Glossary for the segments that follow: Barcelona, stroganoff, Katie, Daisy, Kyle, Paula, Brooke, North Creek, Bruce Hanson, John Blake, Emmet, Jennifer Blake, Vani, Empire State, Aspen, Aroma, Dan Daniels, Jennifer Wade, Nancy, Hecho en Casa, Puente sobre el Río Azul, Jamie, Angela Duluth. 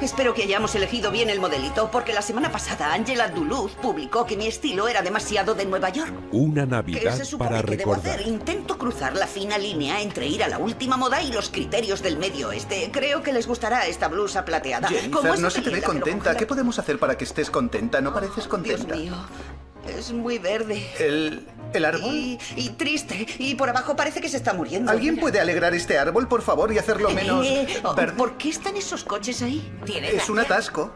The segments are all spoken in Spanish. Espero que hayamos elegido bien el modelito, porque la semana pasada Angela Duluth publicó que mi estilo era demasiado de Nueva York. Una Navidad para recordar. Intento cruzar la fina línea entre ir a la última moda y los criterios del medio oeste. Creo que les gustará esta blusa plateada. Jennifer, no se te ve contenta. ¿Qué podemos hacer para que estés contenta? No pareces contenta. Dios mío, es muy verde. ¿El árbol? Y triste. Y por abajo parece que se está muriendo. ¿Alguien puede alegrar este árbol, por favor, y hacerlo menos verde? ¿Por qué están esos coches ahí? Es un atasco.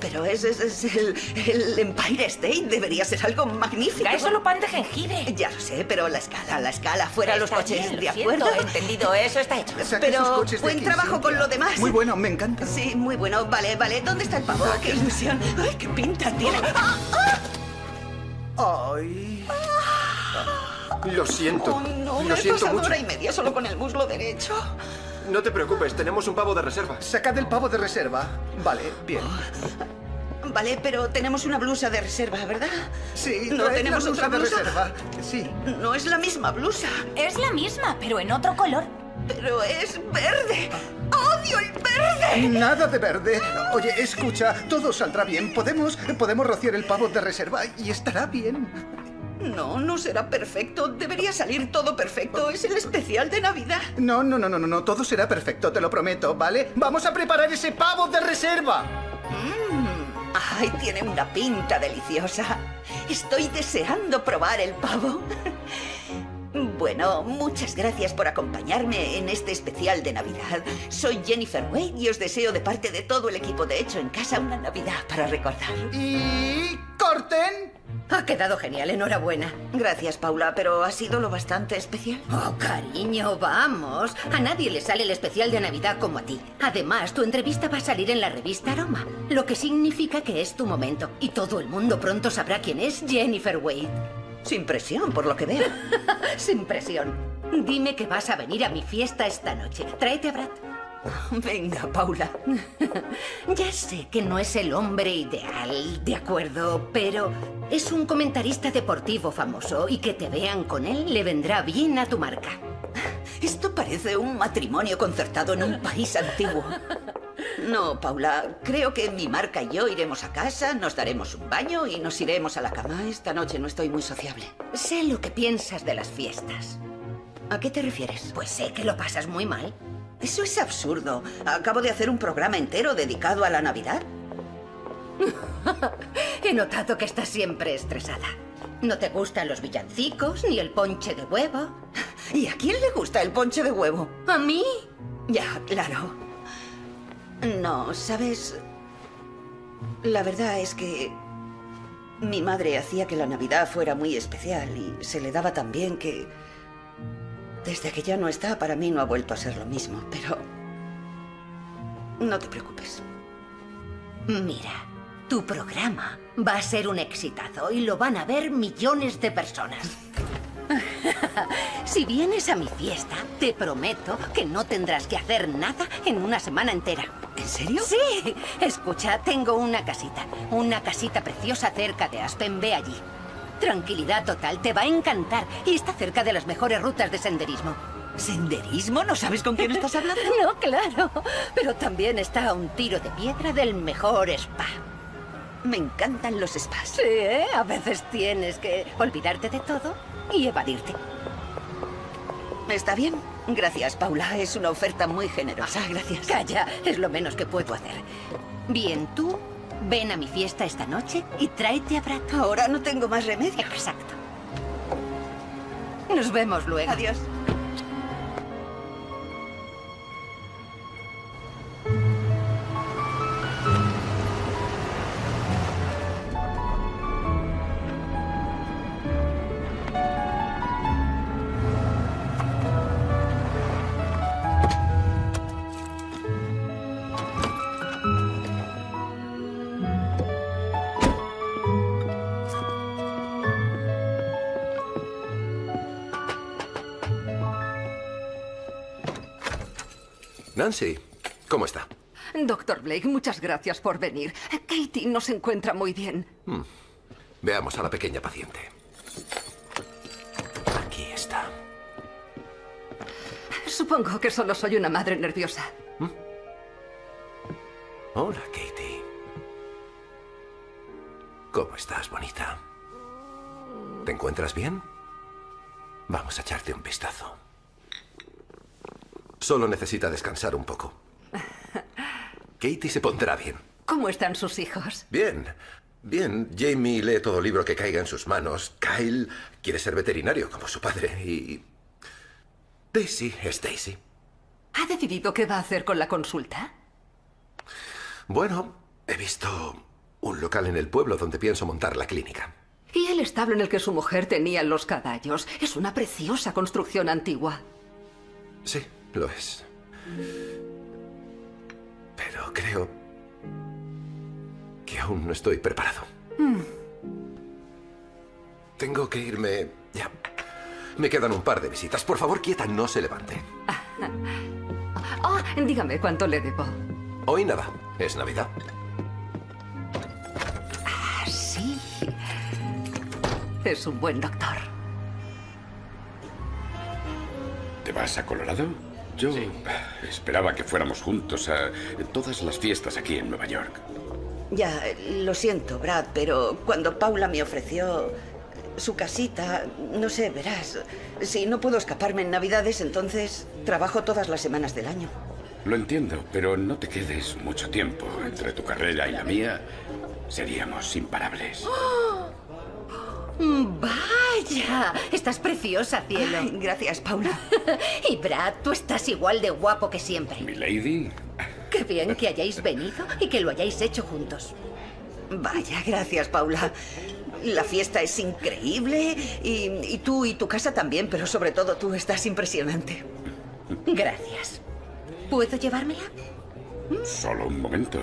Pero es el Empire State. Debería ser algo magnífico. Gael, solo pan de jengibre. Ya lo sé, pero la escala. Fuera los coches, ¿de acuerdo? Entendido, eso está hecho. Pero buen trabajo con lo demás. Muy bueno, me encanta. Sí, muy bueno. Vale. ¿Dónde está el pavo? ¡Qué ilusión! ¡Ay, qué pinta tiene! ¡Ay! Lo siento. Oh, no, lo siento mucho. Hora y media solo con el muslo derecho. No te preocupes, tenemos un pavo de reserva. Sacad el pavo de reserva. Vale, bien. Oh. Vale, pero tenemos una blusa de reserva, ¿verdad? Sí, no tenemos otra blusa de reserva. Sí. No es la misma blusa. Es la misma, pero en otro color. Pero es verde. ¡Odio el verde! Nada de verde. Oye, escucha, todo saldrá bien. Podemos rociar el pavo de reserva y estará bien. No, no será perfecto. Debería salir todo perfecto. Es el especial de Navidad. No. Todo será perfecto, te lo prometo, ¿vale? Vamos a preparar ese pavo de reserva. Ay, tiene una pinta deliciosa. Estoy deseando probar el pavo. Bueno, muchas gracias por acompañarme en este especial de Navidad. Soy Jennifer Wade y os deseo de parte de todo el equipo de Hecho en Casa una Navidad para recordar. Y... ¡corten! Ha quedado genial, enhorabuena. Gracias, Paula, pero ha sido lo bastante especial. Oh, cariño, vamos. A nadie le sale el especial de Navidad como a ti. Además, tu entrevista va a salir en la revista Aroma, lo que significa que es tu momento. Y todo el mundo pronto sabrá quién es Jennifer Wade. Sin presión, por lo que veo. Sin presión. Dime que vas a venir a mi fiesta esta noche. Tráete a Brad. Venga, Paula. Ya sé que no es el hombre ideal, de acuerdo, pero es un comentarista deportivo famoso y que te vean con él le vendrá bien a tu marca. Esto parece un matrimonio concertado en un país antiguo. No, Paula, creo que mi marca y yo iremos a casa, nos daremos un baño y nos iremos a la cama. Esta noche no estoy muy sociable. Sé lo que piensas de las fiestas. ¿A qué te refieres? Pues sé que lo pasas muy mal. Eso es absurdo. Acabo de hacer un programa entero dedicado a la Navidad. He notado que estás siempre estresada. No te gustan los villancicos ni el ponche de huevo. ¿Y a quién le gusta el ponche de huevo? ¿A mí? Ya, claro. No, ¿sabes? La verdad es que mi madre hacía que la Navidad fuera muy especial y se le daba tan bien que... desde que ya no está, para mí no ha vuelto a ser lo mismo, pero... no te preocupes. Mira, tu programa va a ser un exitazo y lo van a ver millones de personas. Si vienes a mi fiesta, te prometo que no tendrás que hacer nada en una semana entera. ¿En serio? Sí. Escucha, tengo una casita preciosa cerca de Aspen, ve allí. Tranquilidad total, te va a encantar. Y está cerca de las mejores rutas de senderismo. ¿Senderismo? ¿No sabes con quién estás hablando? No, claro. Pero también está a un tiro de piedra del mejor spa. Me encantan los spas. Sí, ¿eh? A veces tienes que olvidarte de todo y evadirte. Está bien. Gracias, Paula. Es una oferta muy generosa. Gracias. Calla, es lo menos que puedo hacer. Bien, tú... ven a mi fiesta esta noche y tráete a Brad. Ahora no tengo más remedio. Exacto. Nos vemos luego. Adiós. Nancy, ¿cómo está? Doctor Blake, muchas gracias por venir. Katie no se encuentra muy bien. Veamos a la pequeña paciente. Aquí está. Supongo que solo soy una madre nerviosa. Hola, Katie. ¿Cómo estás, bonita? ¿Te encuentras bien? Vamos a echarte un vistazo. Solo necesita descansar un poco. Katie se pondrá bien. ¿Cómo están sus hijos? Bien. Bien, Jamie lee todo libro que caiga en sus manos. Kyle quiere ser veterinario como su padre y... Daisy es Daisy. ¿Ha decidido qué va a hacer con la consulta? Bueno, he visto un local en el pueblo donde pienso montar la clínica. Y el establo en el que su mujer tenía los caballos. Es una preciosa construcción antigua. Sí, lo es. Pero creo que aún no estoy preparado. Tengo que irme ya. Me quedan un par de visitas. Por favor, quieta, no se levante. Dígame, ¿cuánto le debo? Hoy nada. Es Navidad. Ah, sí. Es un buen doctor. ¿Te vas a Colorado? Yo sí. Esperaba que fuéramos juntos a todas las fiestas aquí en Nueva York. Ya, lo siento, Brad, pero cuando Paula me ofreció su casita, no sé, verás, si no puedo escaparme en Navidades, entonces trabajo todas las semanas del año. Lo entiendo, pero no te quedes mucho tiempo. Entre tu carrera y la mía, seríamos imparables. ¡Oh! ¡Vaya! Estás preciosa, cielo. Ay, gracias, Paula. Y Brad, tú estás igual de guapo que siempre. Mi lady. Qué bien que hayáis venido y que lo hayáis hecho juntos. Vaya, gracias, Paula. La fiesta es increíble y tú y tu casa también, pero sobre todo tú estás impresionante. Gracias. ¿Puedo llevármela? Solo un momento.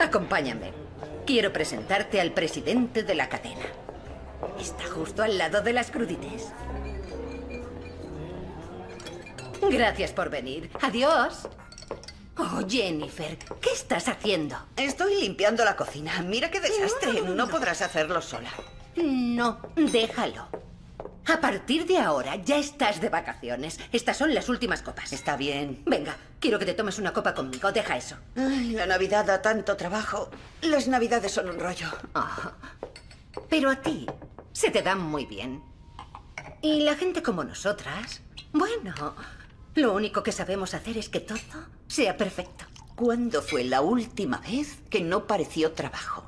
Acompáñame. Quiero presentarte al presidente de la cadena. Está justo al lado de las crudites. Gracias por venir. Adiós. Oh, Jennifer, ¿qué estás haciendo? Estoy limpiando la cocina. Mira qué desastre. No podrás hacerlo sola. No, déjalo. A partir de ahora ya estás de vacaciones. Estas son las últimas copas. Está bien. Venga, quiero que te tomes una copa conmigo. Deja eso. Ay, la Navidad da tanto trabajo. Las Navidades son un rollo. Pero a ti se te dan muy bien. Y la gente como nosotras... Bueno, lo único que sabemos hacer es que todo sea perfecto. ¿Cuándo fue la última vez que no pareció trabajo?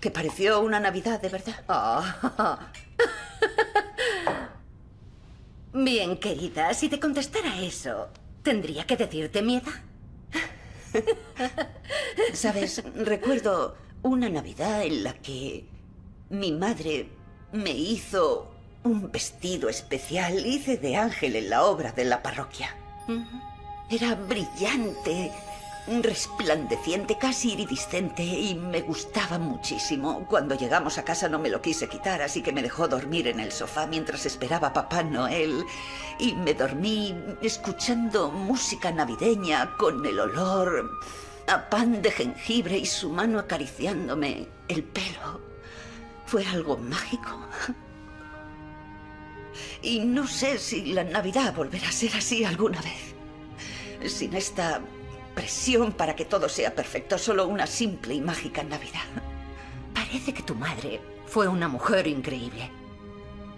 Que pareció una Navidad, de verdad. Bien, querida, si te contestara eso, tendría que decirte mi edad. ¿Sabes? Recuerdo una Navidad en la que... mi madre me hizo un vestido especial. Hice de ángel en la obra de la parroquia. Era brillante, resplandeciente, casi iridiscente, y me gustaba muchísimo. Cuando llegamos a casa no me lo quise quitar, así que me dejó dormir en el sofá mientras esperaba a Papá Noel. Y me dormí escuchando música navideña con el olor a pan de jengibre y su mano acariciándome el pelo. Fue algo mágico. Y no sé si la Navidad volverá a ser así alguna vez. Sin esta presión para que todo sea perfecto, solo una simple y mágica Navidad. Parece que tu madre fue una mujer increíble.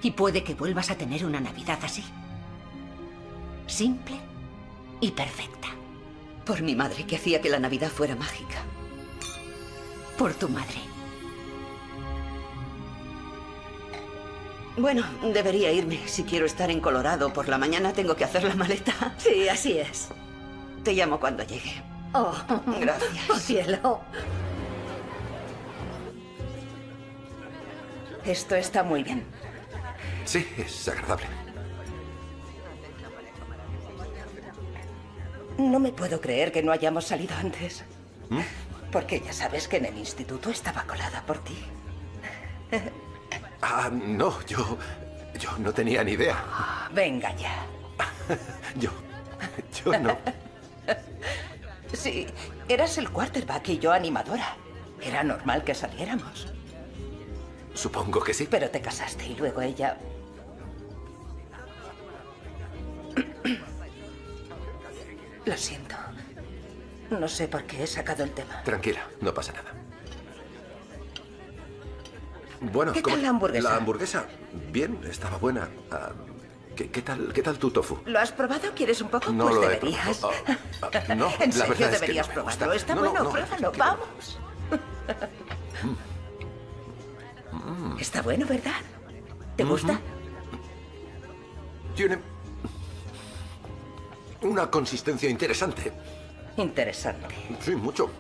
Y puede que vuelvas a tener una Navidad así. Simple y perfecta. Por mi madre, que hacía que la Navidad fuera mágica. Por tu madre. Bueno, debería irme. Si quiero estar en Colorado por la mañana, tengo que hacer la maleta. Sí, así es. Te llamo cuando llegue. Oh, gracias. Oh, cielo. Esto está muy bien. Sí, es agradable. No me puedo creer que no hayamos salido antes. Porque ya sabes que en el instituto estaba colada por ti. No, yo no tenía ni idea. Venga ya. Yo no. Sí, eras el quarterback y yo animadora. Era normal que saliéramos. Supongo que sí. Pero te casaste y luego ella... Lo siento. No sé por qué he sacado el tema. Tranquila, no pasa nada. Bueno, ¿qué tal la hamburguesa? La hamburguesa, bien, estaba buena. ¿Qué tal tu tofu? ¿Lo has probado? ¿Quieres un poco? No, pues deberías. No, en serio, la verdad es que no me gusta. Está bueno, pruébalo, vamos. Está bueno, ¿verdad? ¿Te gusta? Tiene una consistencia interesante. Interesante. Sí, mucho.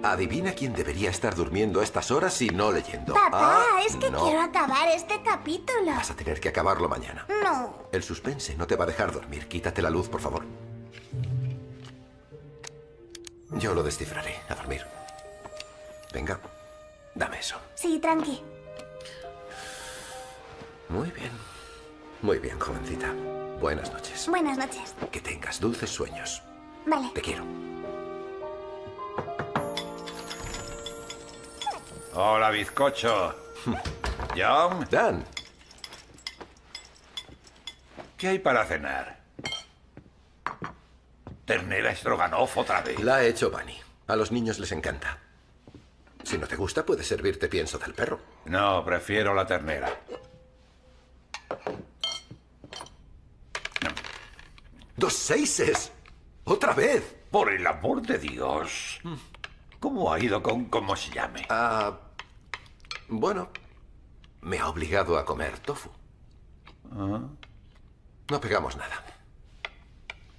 Adivina quién debería estar durmiendo a estas horas y no leyendo. Papá, es que no quiero acabar este capítulo. Vas a tener que acabarlo mañana. No. El suspense no te va a dejar dormir. Quítate la luz, por favor. Yo lo descifraré. A dormir. Venga, dame eso. Sí, tranqui. Muy bien, jovencita. Buenas noches. Buenas noches. Que tengas dulces sueños. Vale. Te quiero. Hola, bizcocho. John. Dan. ¿Qué hay para cenar? Ternera stroganoff otra vez. La ha hecho Bunny. A los niños les encanta. Si no te gusta, puedes servirte pienso del perro. No, prefiero la ternera. ¡Dos seises! ¡Otra vez! Por el amor de Dios. ¿Cómo ha ido con cómo se llame? Bueno, me ha obligado a comer tofu. No pegamos nada.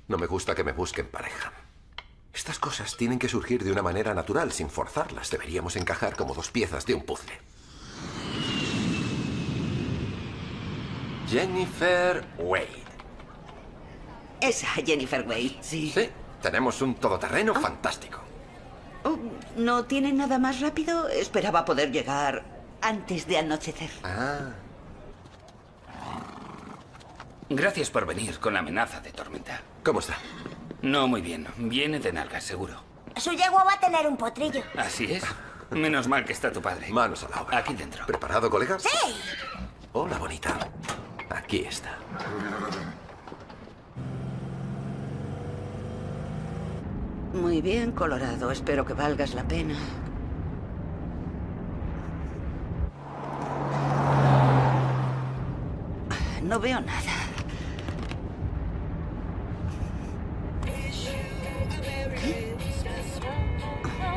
No me gusta que me busquen pareja. Estas cosas tienen que surgir de una manera natural, sin forzarlas. Deberíamos encajar como dos piezas de un puzzle. Jennifer Wade. Esa Jennifer Wade, sí. Sí, tenemos un todoterreno fantástico. Oh, ¿no tiene nada más rápido? Esperaba poder llegar antes de anochecer. Gracias por venir con la amenaza de tormenta. ¿Cómo está? No muy bien. Viene de nalgas, seguro. Su yegua va a tener un potrillo. Así es. Menos mal que está tu padre. Manos a la obra. Aquí dentro. ¿Preparado, colega? ¡Sí! Hola, bonita. Aquí está. Muy bien, Colorado. Espero que valgas la pena. No veo nada. ¿Qué?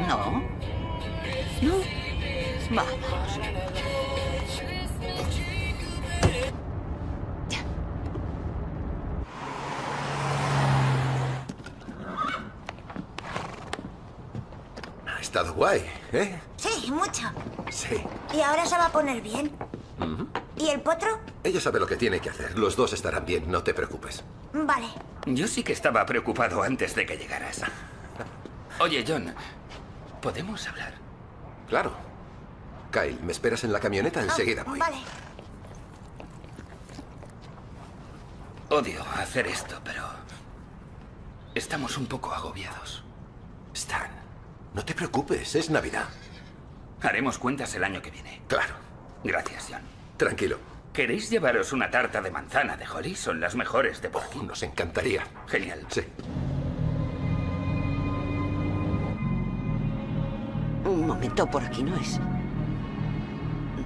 No. No. Vamos. Ha estado guay, ¿eh? Sí, mucho. Sí. Y ahora se va a poner bien. ¿Y el potro? Ella sabe lo que tiene que hacer. Los dos estarán bien, no te preocupes. Vale. Yo sí que estaba preocupado antes de que llegaras. Oye, John, ¿podemos hablar? Claro. Kyle, me esperas en la camioneta, enseguida voy. Vale. Odio hacer esto, pero estamos un poco agobiados. Stan. No te preocupes, es Navidad. Haremos cuentas el año que viene. Claro. Gracias, John. Tranquilo. ¿Queréis llevaros una tarta de manzana de Holly? Son las mejores de por aquí. Nos encantaría. Genial. Sí. Un momento, por aquí no es.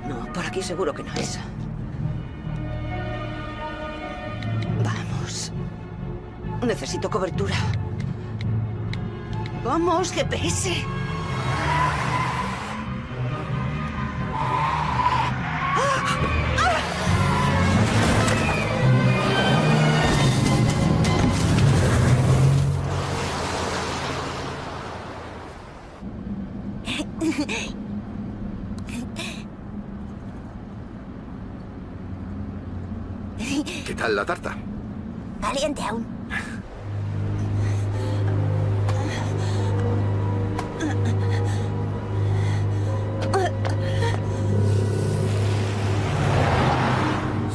No, por aquí seguro que no es. Vamos. Necesito cobertura. ¡Vamos, GPS! ¿Qué tal la tarta? Caliente aún.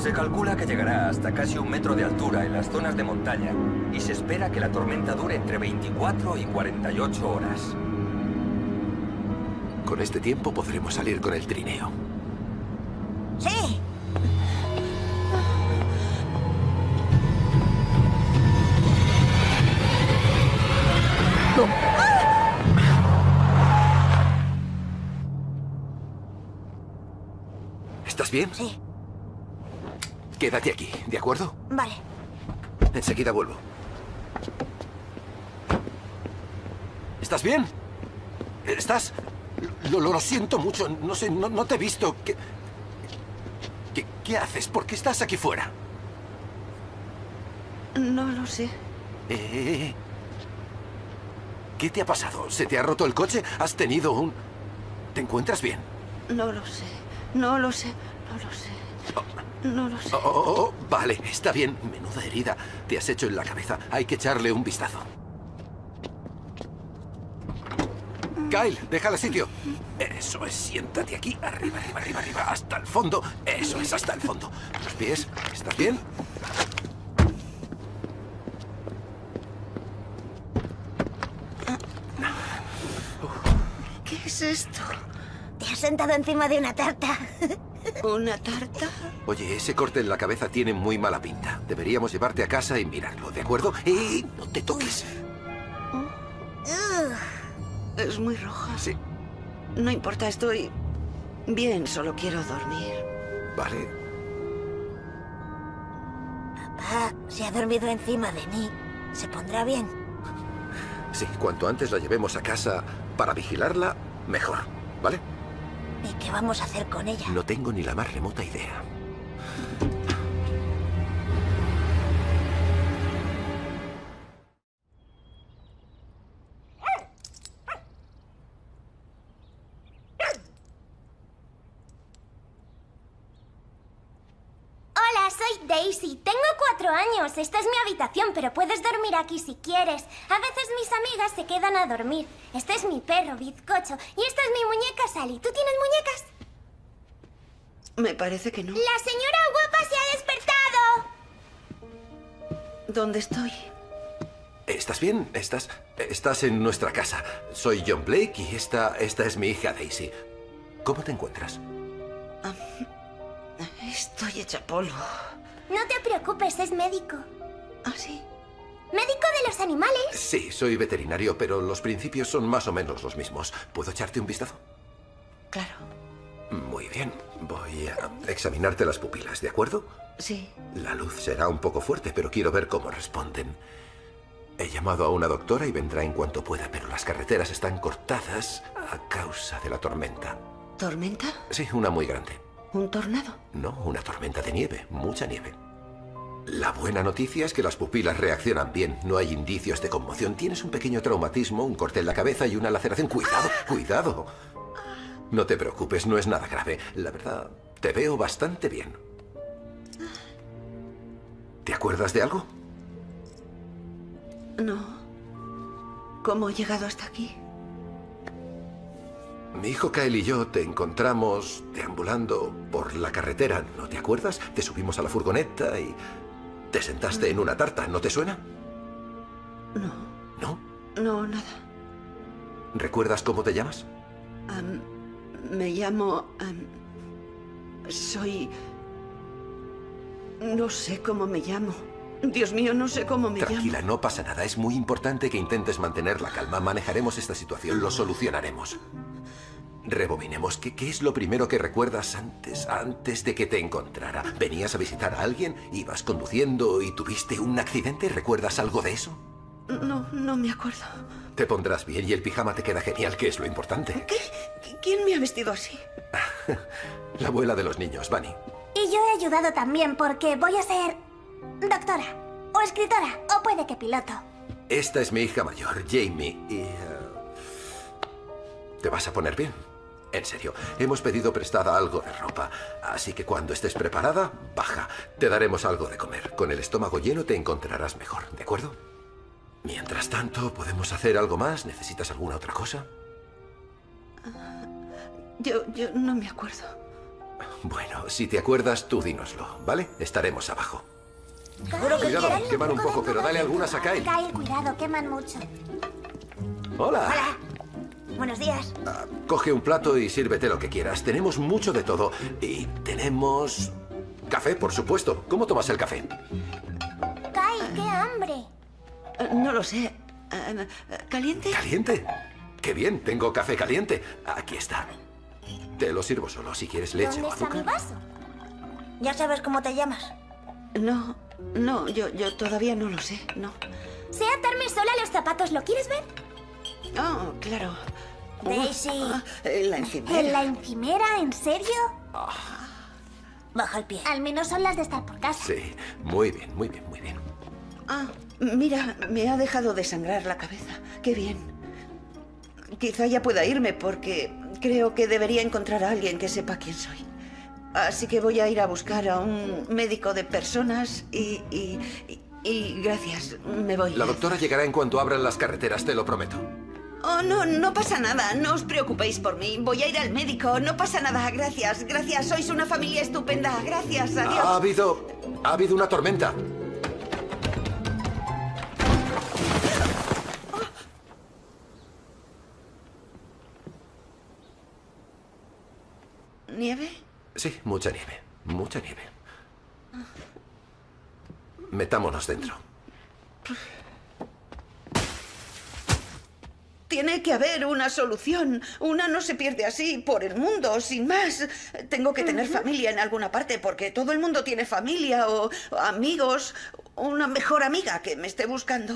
Se calcula que llegará hasta casi 1 metro de altura en las zonas de montaña y se espera que la tormenta dure entre 24 y 48 horas. Con este tiempo podremos salir con el trineo. ¡Sí! ¿Estás bien? Sí. Quédate aquí, ¿de acuerdo? Vale. Enseguida vuelvo. ¿Estás bien? ¿Estás...? Lo siento mucho, no sé, no te he visto. ¿Qué haces? ¿Por qué estás aquí fuera? No lo sé. ¿Qué te ha pasado? ¿Se te ha roto el coche? ¿Has tenido un...? ¿Te encuentras bien? No lo sé, no lo sé. Vale, está bien. Menuda herida te has hecho en la cabeza. Hay que echarle un vistazo. Kyle, déjale sitio. Eso es, siéntate aquí. Arriba, arriba, arriba, arriba. Hasta el fondo. Eso es, hasta el fondo. Los pies, ¿estás bien? ¿Qué es esto? Te has sentado encima de una tarta. ¿Una tarta? Oye, ese corte en la cabeza tiene muy mala pinta. Deberíamos llevarte a casa y mirarlo, ¿de acuerdo? ¡Eh! ¡No te toques! Es muy roja. Sí. No importa, estoy bien, solo quiero dormir. Vale. Papá, se ha dormido encima de mí. ¿Se pondrá bien? Sí, cuanto antes la llevemos a casa para vigilarla, mejor. ¿Vale? ¿Y qué vamos a hacer con ella? No tengo ni la más remota idea. Daisy, tengo 4 años. Esta es mi habitación, pero puedes dormir aquí si quieres. A veces mis amigas se quedan a dormir. Este es mi perro, Bizcocho. Y esta es mi muñeca, Sally. ¿Tú tienes muñecas? Me parece que no. ¡La señora guapa se ha despertado! ¿Dónde estoy? ¿Estás bien? Estás en nuestra casa. Soy John Blake y esta es mi hija, Daisy. ¿Cómo te encuentras? Estoy hecha polvo. No te preocupes, es médico. ¿Ah, sí? ¿Médico de los animales? Sí, soy veterinario, pero los principios son más o menos los mismos. ¿Puedo echarte un vistazo? Claro. Muy bien. Voy a examinarte las pupilas, ¿de acuerdo? Sí. La luz será un poco fuerte, pero quiero ver cómo responden. He llamado a una doctora y vendrá en cuanto pueda, pero las carreteras están cortadas a causa de la tormenta. ¿Tormenta? Sí, una muy grande. ¿Un tornado? No, una tormenta de nieve, mucha nieve. La buena noticia es que las pupilas reaccionan bien, no hay indicios de conmoción. Tienes un pequeño traumatismo, un corte en la cabeza y una laceración. ¡Cuidado, cuidado! No te preocupes, no es nada grave. La verdad, te veo bastante bien. ¿Te acuerdas de algo? No. ¿Cómo he llegado hasta aquí? Mi hijo Kyle y yo te encontramos deambulando por la carretera, ¿no te acuerdas? Te subimos a la furgoneta y te sentaste en una tarta, ¿no te suena? No. ¿No? No, nada. ¿Recuerdas cómo te llamas? Me llamo... soy... No sé cómo me llamo. Dios mío, no sé cómo me llamo. Tranquila, no pasa nada. Es muy importante que intentes mantener la calma. Manejaremos esta situación, lo solucionaremos. Rebobinemos. ¿Qué es lo primero que recuerdas antes de que te encontrara? ¿Venías a visitar a alguien, ibas conduciendo y tuviste un accidente? ¿Recuerdas algo de eso? No, no me acuerdo. Te pondrás bien y el pijama te queda genial, que es lo importante. ¿Qué? ¿Quién me ha vestido así? La abuela de los niños, Vani. Y yo he ayudado también porque voy a ser... doctora, o escritora, o puede que piloto. Esta es mi hija mayor, Jamie, y... ¿Te vas a poner bien? En serio, hemos pedido prestada algo de ropa, así que cuando estés preparada, baja. Te daremos algo de comer. Con el estómago lleno te encontrarás mejor, ¿de acuerdo? Mientras tanto, ¿podemos hacer algo más? ¿Necesitas alguna otra cosa? Yo no me acuerdo. Bueno, si te acuerdas, tú dínoslo, ¿vale? Estaremos abajo. Cuidado, queman un poco, pero dale algunas a Kyle. Kyle, cuidado, queman mucho. Hola. Hola. Buenos días. Coge un plato y sírvete lo que quieras. Tenemos mucho de todo. Y tenemos... café, por supuesto. ¿Cómo tomas el café? Kyle, qué hambre. No lo sé. ¿Caliente? ¿Caliente? ¡Qué bien! Tengo café caliente. Aquí está. Te lo sirvo solo. Si quieres leche o azúcar. ¿Dónde está mi vaso? ¿Ya sabes cómo te llamas? No, no. Yo todavía no lo sé, no. Sé atarme sola los zapatos. ¿Lo quieres ver? Oh, claro. Daisy. La encimera. ¿En la encimera? ¿En serio? Oh. Baja el pie. Al menos son las de estar por casa. Sí, muy bien, muy bien, muy bien. Ah, mira, me ha dejado de sangrar la cabeza. Qué bien. Quizá ya pueda irme porque creo que debería encontrar a alguien que sepa quién soy. Así que voy a ir a buscar a un médico de personas y gracias, me voy. La doctora llegará en cuanto abran las carreteras, te lo prometo. Oh, no, no pasa nada. No os preocupéis por mí. Voy a ir al médico. No pasa nada. Gracias, gracias. Sois una familia estupenda. Gracias, adiós. Ha habido una tormenta. ¿Nieve? Sí, mucha nieve. Mucha nieve. Metámonos dentro. Tiene que haber una solución. Una no se pierde así por el mundo, sin más. Tengo que tener familia en alguna parte porque todo el mundo tiene familia o amigos. Una mejor amiga que me esté buscando.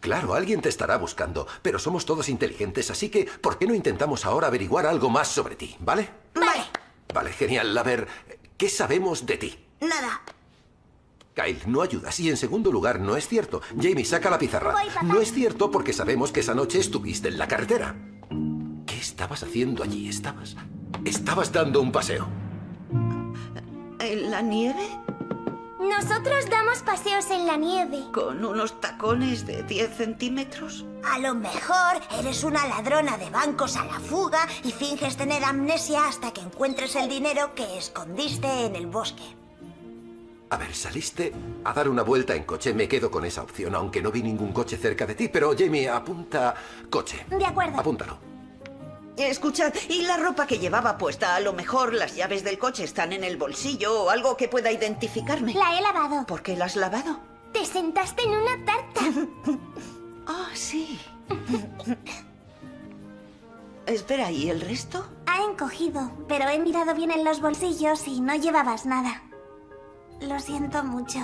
Claro, alguien te estará buscando, pero somos todos inteligentes, así que ¿por qué no intentamos ahora averiguar algo más sobre ti, ¿vale? Vale. Vale, genial. A ver, ¿qué sabemos de ti? Nada. Kyle, no ayudas. Y en segundo lugar, no es cierto. Jamie, saca la pizarra. Voy, papá. No es cierto porque sabemos que esa noche estuviste en la carretera. ¿Qué estabas haciendo allí? Estabas dando un paseo. ¿En la nieve? Nosotros damos paseos en la nieve. ¿Con unos tacones de 10 centímetros? A lo mejor eres una ladrona de bancos a la fuga y finges tener amnesia hasta que encuentres el dinero que escondiste en el bosque. A ver, saliste a dar una vuelta en coche. Me quedo con esa opción, aunque no vi ningún coche cerca de ti. Pero, Jamie, apunta coche. De acuerdo. Apúntalo. Escuchad, ¿y la ropa que llevaba puesta? A lo mejor las llaves del coche están en el bolsillo o algo que pueda identificarme. La he lavado. ¿Por qué la has lavado? Te sentaste en una tarta. Oh, sí. Espera, ¿y el resto? Ha encogido, pero he mirado bien en los bolsillos y no llevabas nada. Lo siento mucho.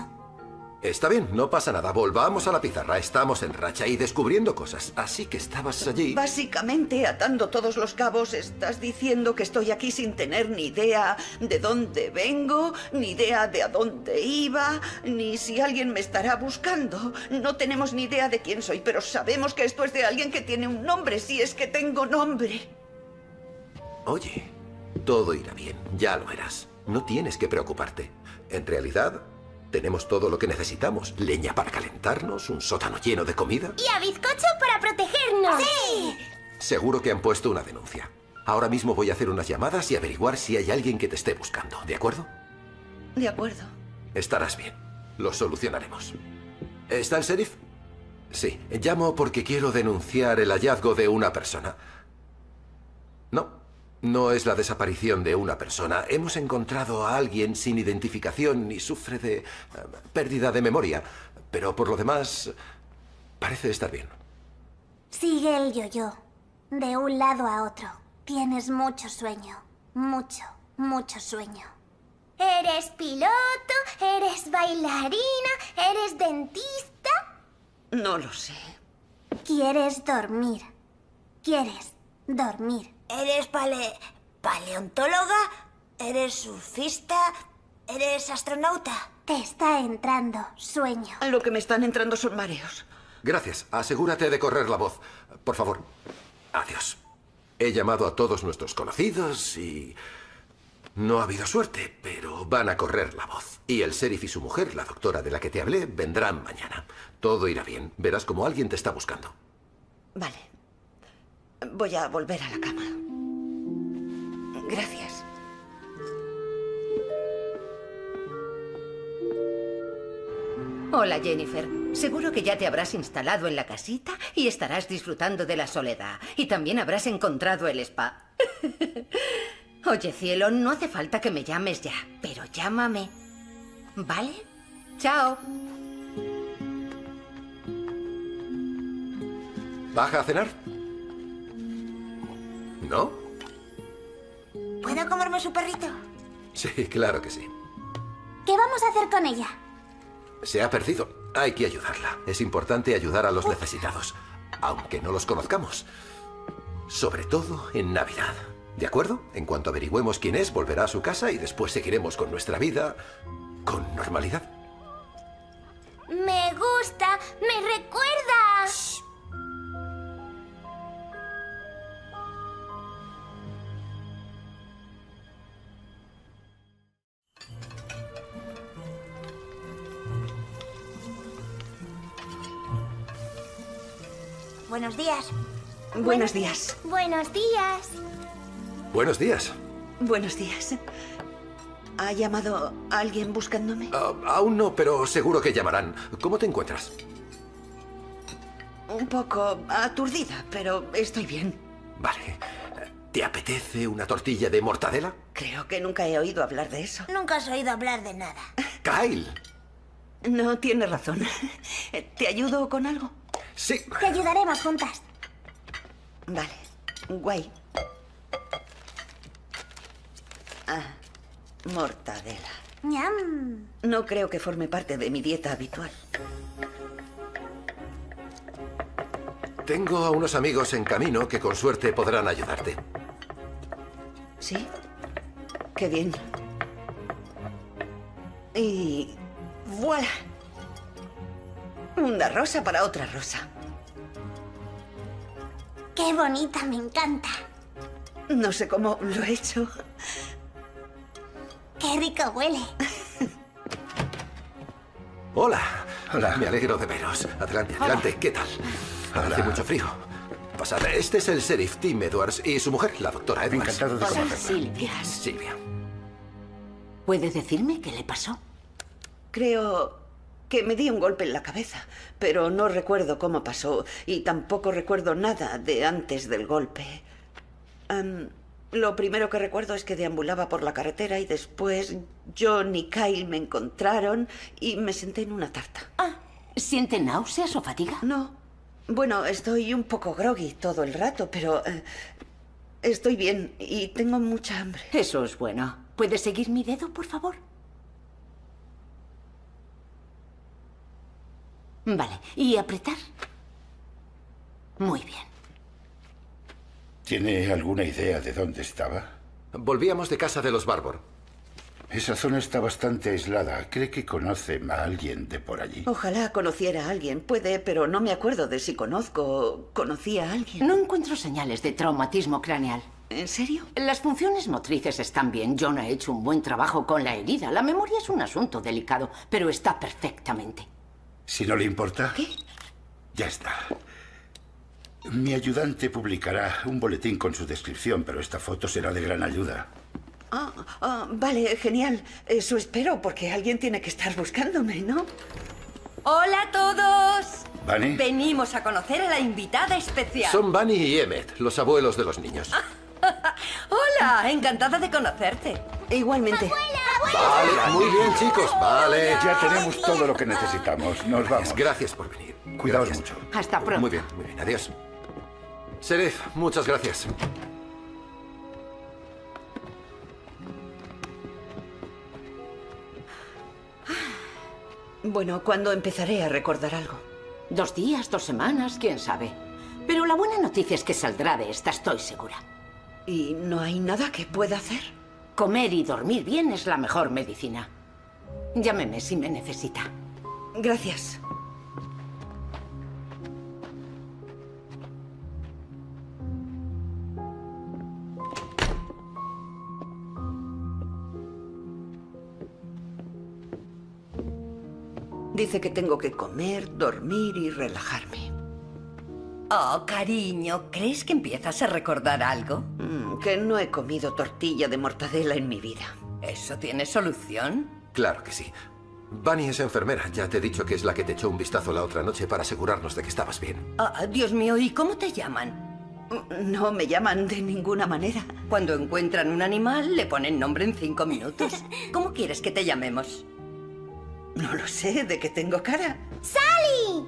Está bien, no pasa nada. Volvamos a la pizarra. Estamos en racha y descubriendo cosas. Así que estabas allí... Básicamente, atando todos los cabos, estás diciendo que estoy aquí sin tener ni idea de dónde vengo, ni idea de a dónde iba, ni si alguien me estará buscando. No tenemos ni idea de quién soy, pero sabemos que esto es de alguien que tiene un nombre, si es que tengo nombre. Oye, todo irá bien. Ya lo verás. No tienes que preocuparte. En realidad... tenemos todo lo que necesitamos. Leña para calentarnos, un sótano lleno de comida... ¡Y a bizcocho para protegernos! ¡Sí! Seguro que han puesto una denuncia. Ahora mismo voy a hacer unas llamadas y averiguar si hay alguien que te esté buscando, ¿de acuerdo? De acuerdo. Estarás bien. Lo solucionaremos. ¿Está el sheriff? Sí. Llamo porque quiero denunciar el hallazgo de una persona. No. No es la desaparición de una persona. Hemos encontrado a alguien sin identificación y sufre de pérdida de memoria. Pero por lo demás, parece estar bien. Sigue el yo-yo, de un lado a otro. Tienes mucho sueño. Mucho, mucho sueño. Eres piloto, eres bailarina, eres dentista... No lo sé. Quieres dormir. Quieres dormir. ¿Eres paleontóloga? ¿Eres surfista? ¿Eres astronauta? Te está entrando sueño. Lo que me están entrando son mareos. Gracias. Asegúrate de correr la voz, por favor. Adiós. He llamado a todos nuestros conocidos y... no ha habido suerte, pero van a correr la voz. Y el sheriff y su mujer, la doctora de la que te hablé, vendrán mañana. Todo irá bien. Verás como alguien te está buscando. Vale. Voy a volver a la cama. Gracias. Hola, Jennifer. Seguro que ya te habrás instalado en la casita y estarás disfrutando de la soledad. Y también habrás encontrado el spa. Oye, cielo, no hace falta que me llames ya, pero llámame. ¿Vale? Chao. ¿Baja a cenar? ¿No? ¿Puedo comerme su perrito? Sí, claro que sí. ¿Qué vamos a hacer con ella? Se ha perdido. Hay que ayudarla. Es importante ayudar a los necesitados, aunque no los conozcamos. Sobre todo en Navidad. ¿De acuerdo? En cuanto averigüemos quién es, volverá a su casa y después seguiremos con nuestra vida con normalidad. ¡Me gusta! ¡Me recuerda! Shh. Buenos días. Buenos días. Buenos días. Buenos días. Buenos días. ¿Ha llamado alguien buscándome? Aún no, pero seguro que llamarán. ¿Cómo te encuentras? Un poco aturdida, pero estoy bien. Vale. ¿Te apetece una tortilla de mortadela? Creo que nunca he oído hablar de eso. Nunca has oído hablar de nada. ¡Kyle! No, tienes razón. ¿Te ayudo con algo? Sí. Te ayudaremos juntas. Vale. Guay. Ah, mortadela. ¡Ñam! No creo que forme parte de mi dieta habitual. Tengo a unos amigos en camino que con suerte podrán ayudarte. ¿Sí? Qué bien. Y... ¡voilà! Una rosa para otra rosa. ¡Qué bonita! Me encanta. No sé cómo lo he hecho. ¡Qué rico huele! Hola. Hola. Me alegro de veros. Adelante, adelante. Hola. ¿Qué tal? Hola. Hace mucho frío. Pasad. Este es el sheriff Tim Edwards y su mujer, la doctora Edwards. Encantado de conocerla. Silvia. Silvia. ¿Puede decirme qué le pasó? Creo que me di un golpe en la cabeza, pero no recuerdo cómo pasó y tampoco recuerdo nada de antes del golpe. Lo primero que recuerdo es que deambulaba por la carretera y después John y Kyle me encontraron y me senté en una tarta. Ah, ¿siente náuseas o fatiga? No. Bueno, estoy un poco groggy todo el rato, pero estoy bien y tengo mucha hambre. Eso es bueno. ¿Puedes seguir mi dedo, por favor? Vale, y apretar. Muy bien. ¿Tiene alguna idea de dónde estaba? Volvíamos de casa de los Barbour. Esa zona está bastante aislada. ¿Cree que conoce a alguien de por allí? Ojalá conociera a alguien. Puede, pero no me acuerdo de si conozco o conocí a alguien. No encuentro señales de traumatismo craneal. ¿En serio? Las funciones motrices están bien. John ha hecho un buen trabajo con la herida. La memoria es un asunto delicado, pero está perfectamente. Si no le importa... ¿Qué? Ya está. Mi ayudante publicará un boletín con su descripción, pero esta foto será de gran ayuda. Vale, genial. Eso espero, porque alguien tiene que estar buscándome, ¿no? ¡Hola a todos! ¿Vani? Venimos a conocer a la invitada especial. Son Bunny y Emmet, los abuelos de los niños. ¡Hola! Encantada de conocerte. Igualmente. ¡Abuela! Vale, muy bien, chicos, vale. Ya tenemos todo lo que necesitamos. Nos vamos. Gracias por venir. Cuidaos mucho. Hasta pronto. Muy bien, adiós. Sheriff, muchas gracias. Bueno, ¿cuándo empezaré a recordar algo? 2 días, 2 semanas, quién sabe. Pero la buena noticia es que saldrá de esta, estoy segura. ¿Y no hay nada que pueda hacer? Comer y dormir bien es la mejor medicina. Llámeme si me necesita. Gracias. Dice que tengo que comer, dormir y relajarme. Oh, cariño, ¿crees que empiezas a recordar algo? Que no he comido tortilla de mortadela en mi vida. ¿Eso tiene solución? Claro que sí. Bunny es enfermera. Ya te he dicho que es la que te echó un vistazo la otra noche para asegurarnos de que estabas bien. Ah, Dios mío, ¿y cómo te llaman? No me llaman de ninguna manera. Cuando encuentran un animal, le ponen nombre en 5 minutos. ¿Cómo quieres que te llamemos? No lo sé, ¿de qué tengo cara? ¡Sally!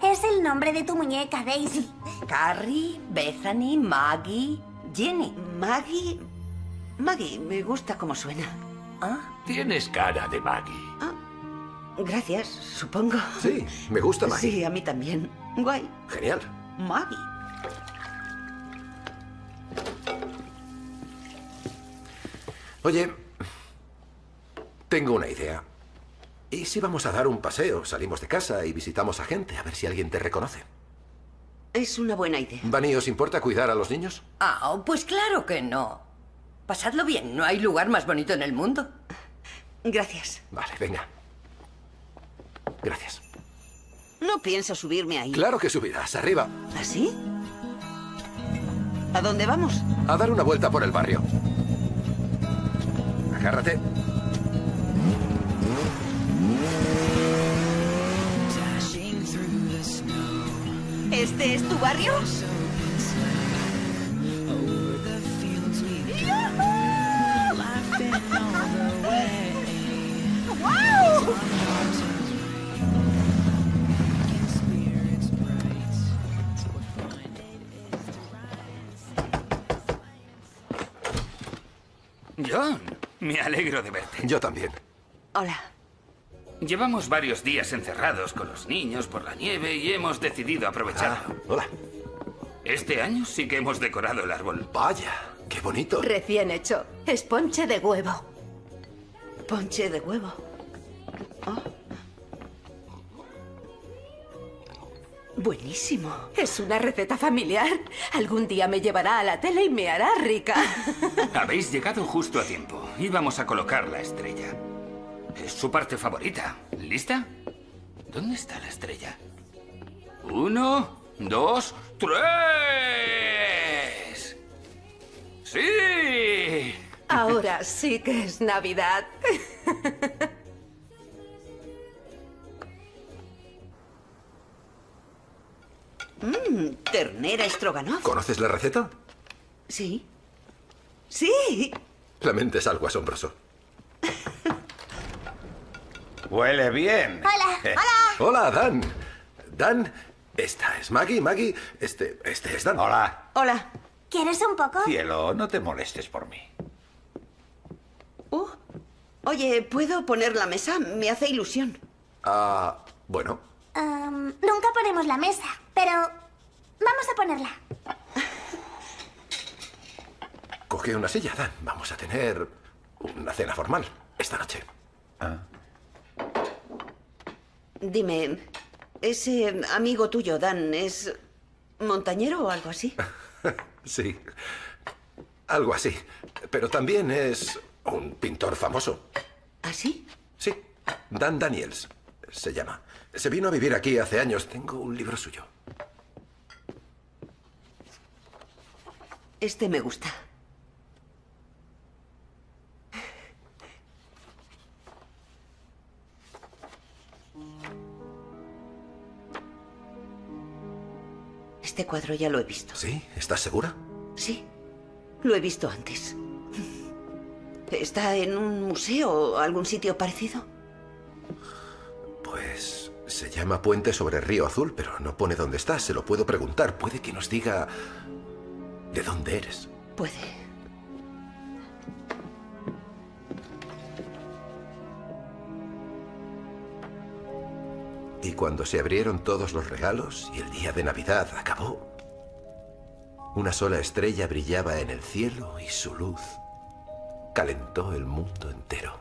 Es el nombre de tu muñeca, Daisy. Carrie, Bethany, Maggie, Jenny. Maggie... Maggie, me gusta cómo suena. ¿Ah? Tienes cara de Maggie. Ah, gracias, supongo. Sí, me gusta Maggie. Sí, a mí también. Guay. Genial. Maggie. Oye, tengo una idea. ¿Y si vamos a dar un paseo? Salimos de casa y visitamos a gente, a ver si alguien te reconoce. Es una buena idea. Vani, ¿os importa cuidar a los niños? Ah, pues claro que no. Pasadlo bien, no hay lugar más bonito en el mundo. Gracias. Vale, venga. Gracias. No pienso subirme ahí. Claro que subirás, arriba. ¿Ah, sí? ¿A dónde vamos? A dar una vuelta por el barrio. Agárrate. ¿Este es tu barrio? ¡Wow! John, me alegro de verte. Yo también. Hola. Llevamos varios días encerrados con los niños por la nieve y hemos decidido aprovecharlo. Ah, hola. Este año sí que hemos decorado el árbol. Vaya, qué bonito. Recién hecho. Es ponche de huevo. Ponche de huevo. Oh. Buenísimo. Es una receta familiar. Algún día me llevará a la tele y me hará rica. Habéis llegado justo a tiempo. Íbamos a colocar la estrella. Es su parte favorita. ¿Lista? ¿Dónde está la estrella? 1, 2, 3. ¡Sí! Ahora sí que es Navidad. Ternera estroganov. ¿Conoces la receta? Sí. ¡Sí! Realmente es algo asombroso. Huele bien. Hola. Hola, Dan. Dan, esta es Maggie. Maggie, este es Dan. Hola. Hola. ¿Quieres un poco? Cielo, no te molestes por mí. Oye, ¿puedo poner la mesa? Me hace ilusión. Ah, bueno. Nunca ponemos la mesa, pero vamos a ponerla. Coge una silla, Dan. Vamos a tener una cena formal esta noche. Ah. Dime, ese amigo tuyo, Dan, ¿es montañero o algo así? Sí, algo así. Pero también es un pintor famoso. ¿Ah, sí? Sí, Dan Daniels se llama. Se vino a vivir aquí hace años. Tengo un libro suyo. Este me gusta. Este cuadro ya lo he visto. ¿Sí? ¿Estás segura? Sí, lo he visto antes. ¿Está en un museo o algún sitio parecido? Pues se llama Puente sobre el Río Azul, pero no pone dónde está. Se lo puedo preguntar. Puede que nos diga de dónde eres. Puede. Y cuando se abrieron todos los regalos y el día de Navidad acabó, una sola estrella brillaba en el cielo y su luz calentó el mundo entero.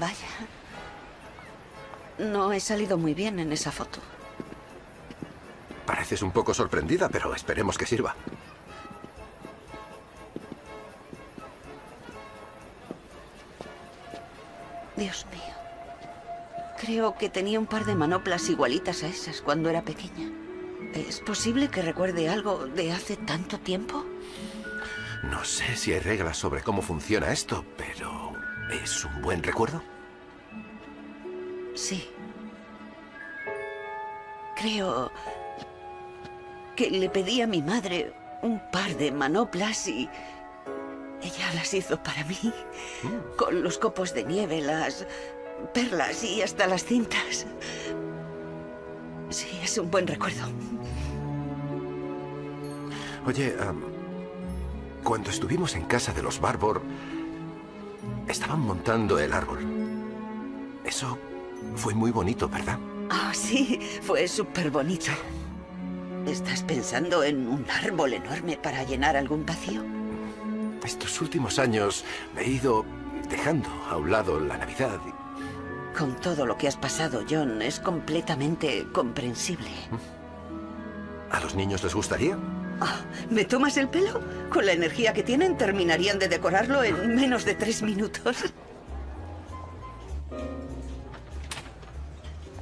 Vaya. No he salido muy bien en esa foto. Pareces un poco sorprendida, pero esperemos que sirva. Dios mío. Creo que tenía un par de manoplas igualitas a esas cuando era pequeña. ¿Es posible que recuerde algo de hace tanto tiempo? No sé si hay reglas sobre cómo funciona esto, pero ¿es un buen recuerdo? Sí. Creo que le pedí a mi madre un par de manoplas y ella las hizo para mí, con los copos de nieve, las perlas y hasta las cintas. Sí, es un buen recuerdo. Oye, cuando estuvimos en casa de los Barbour, estaban montando el árbol. Eso fue muy bonito, ¿verdad? Ah, sí, fue súper bonito. ¿Estás pensando en un árbol enorme para llenar algún vacío? Estos últimos años he ido dejando a un lado la Navidad. Con todo lo que has pasado, John, es completamente comprensible. ¿A los niños les gustaría? Oh, ¿me tomas el pelo? Con la energía que tienen, terminarían de decorarlo en menos de 3 minutos.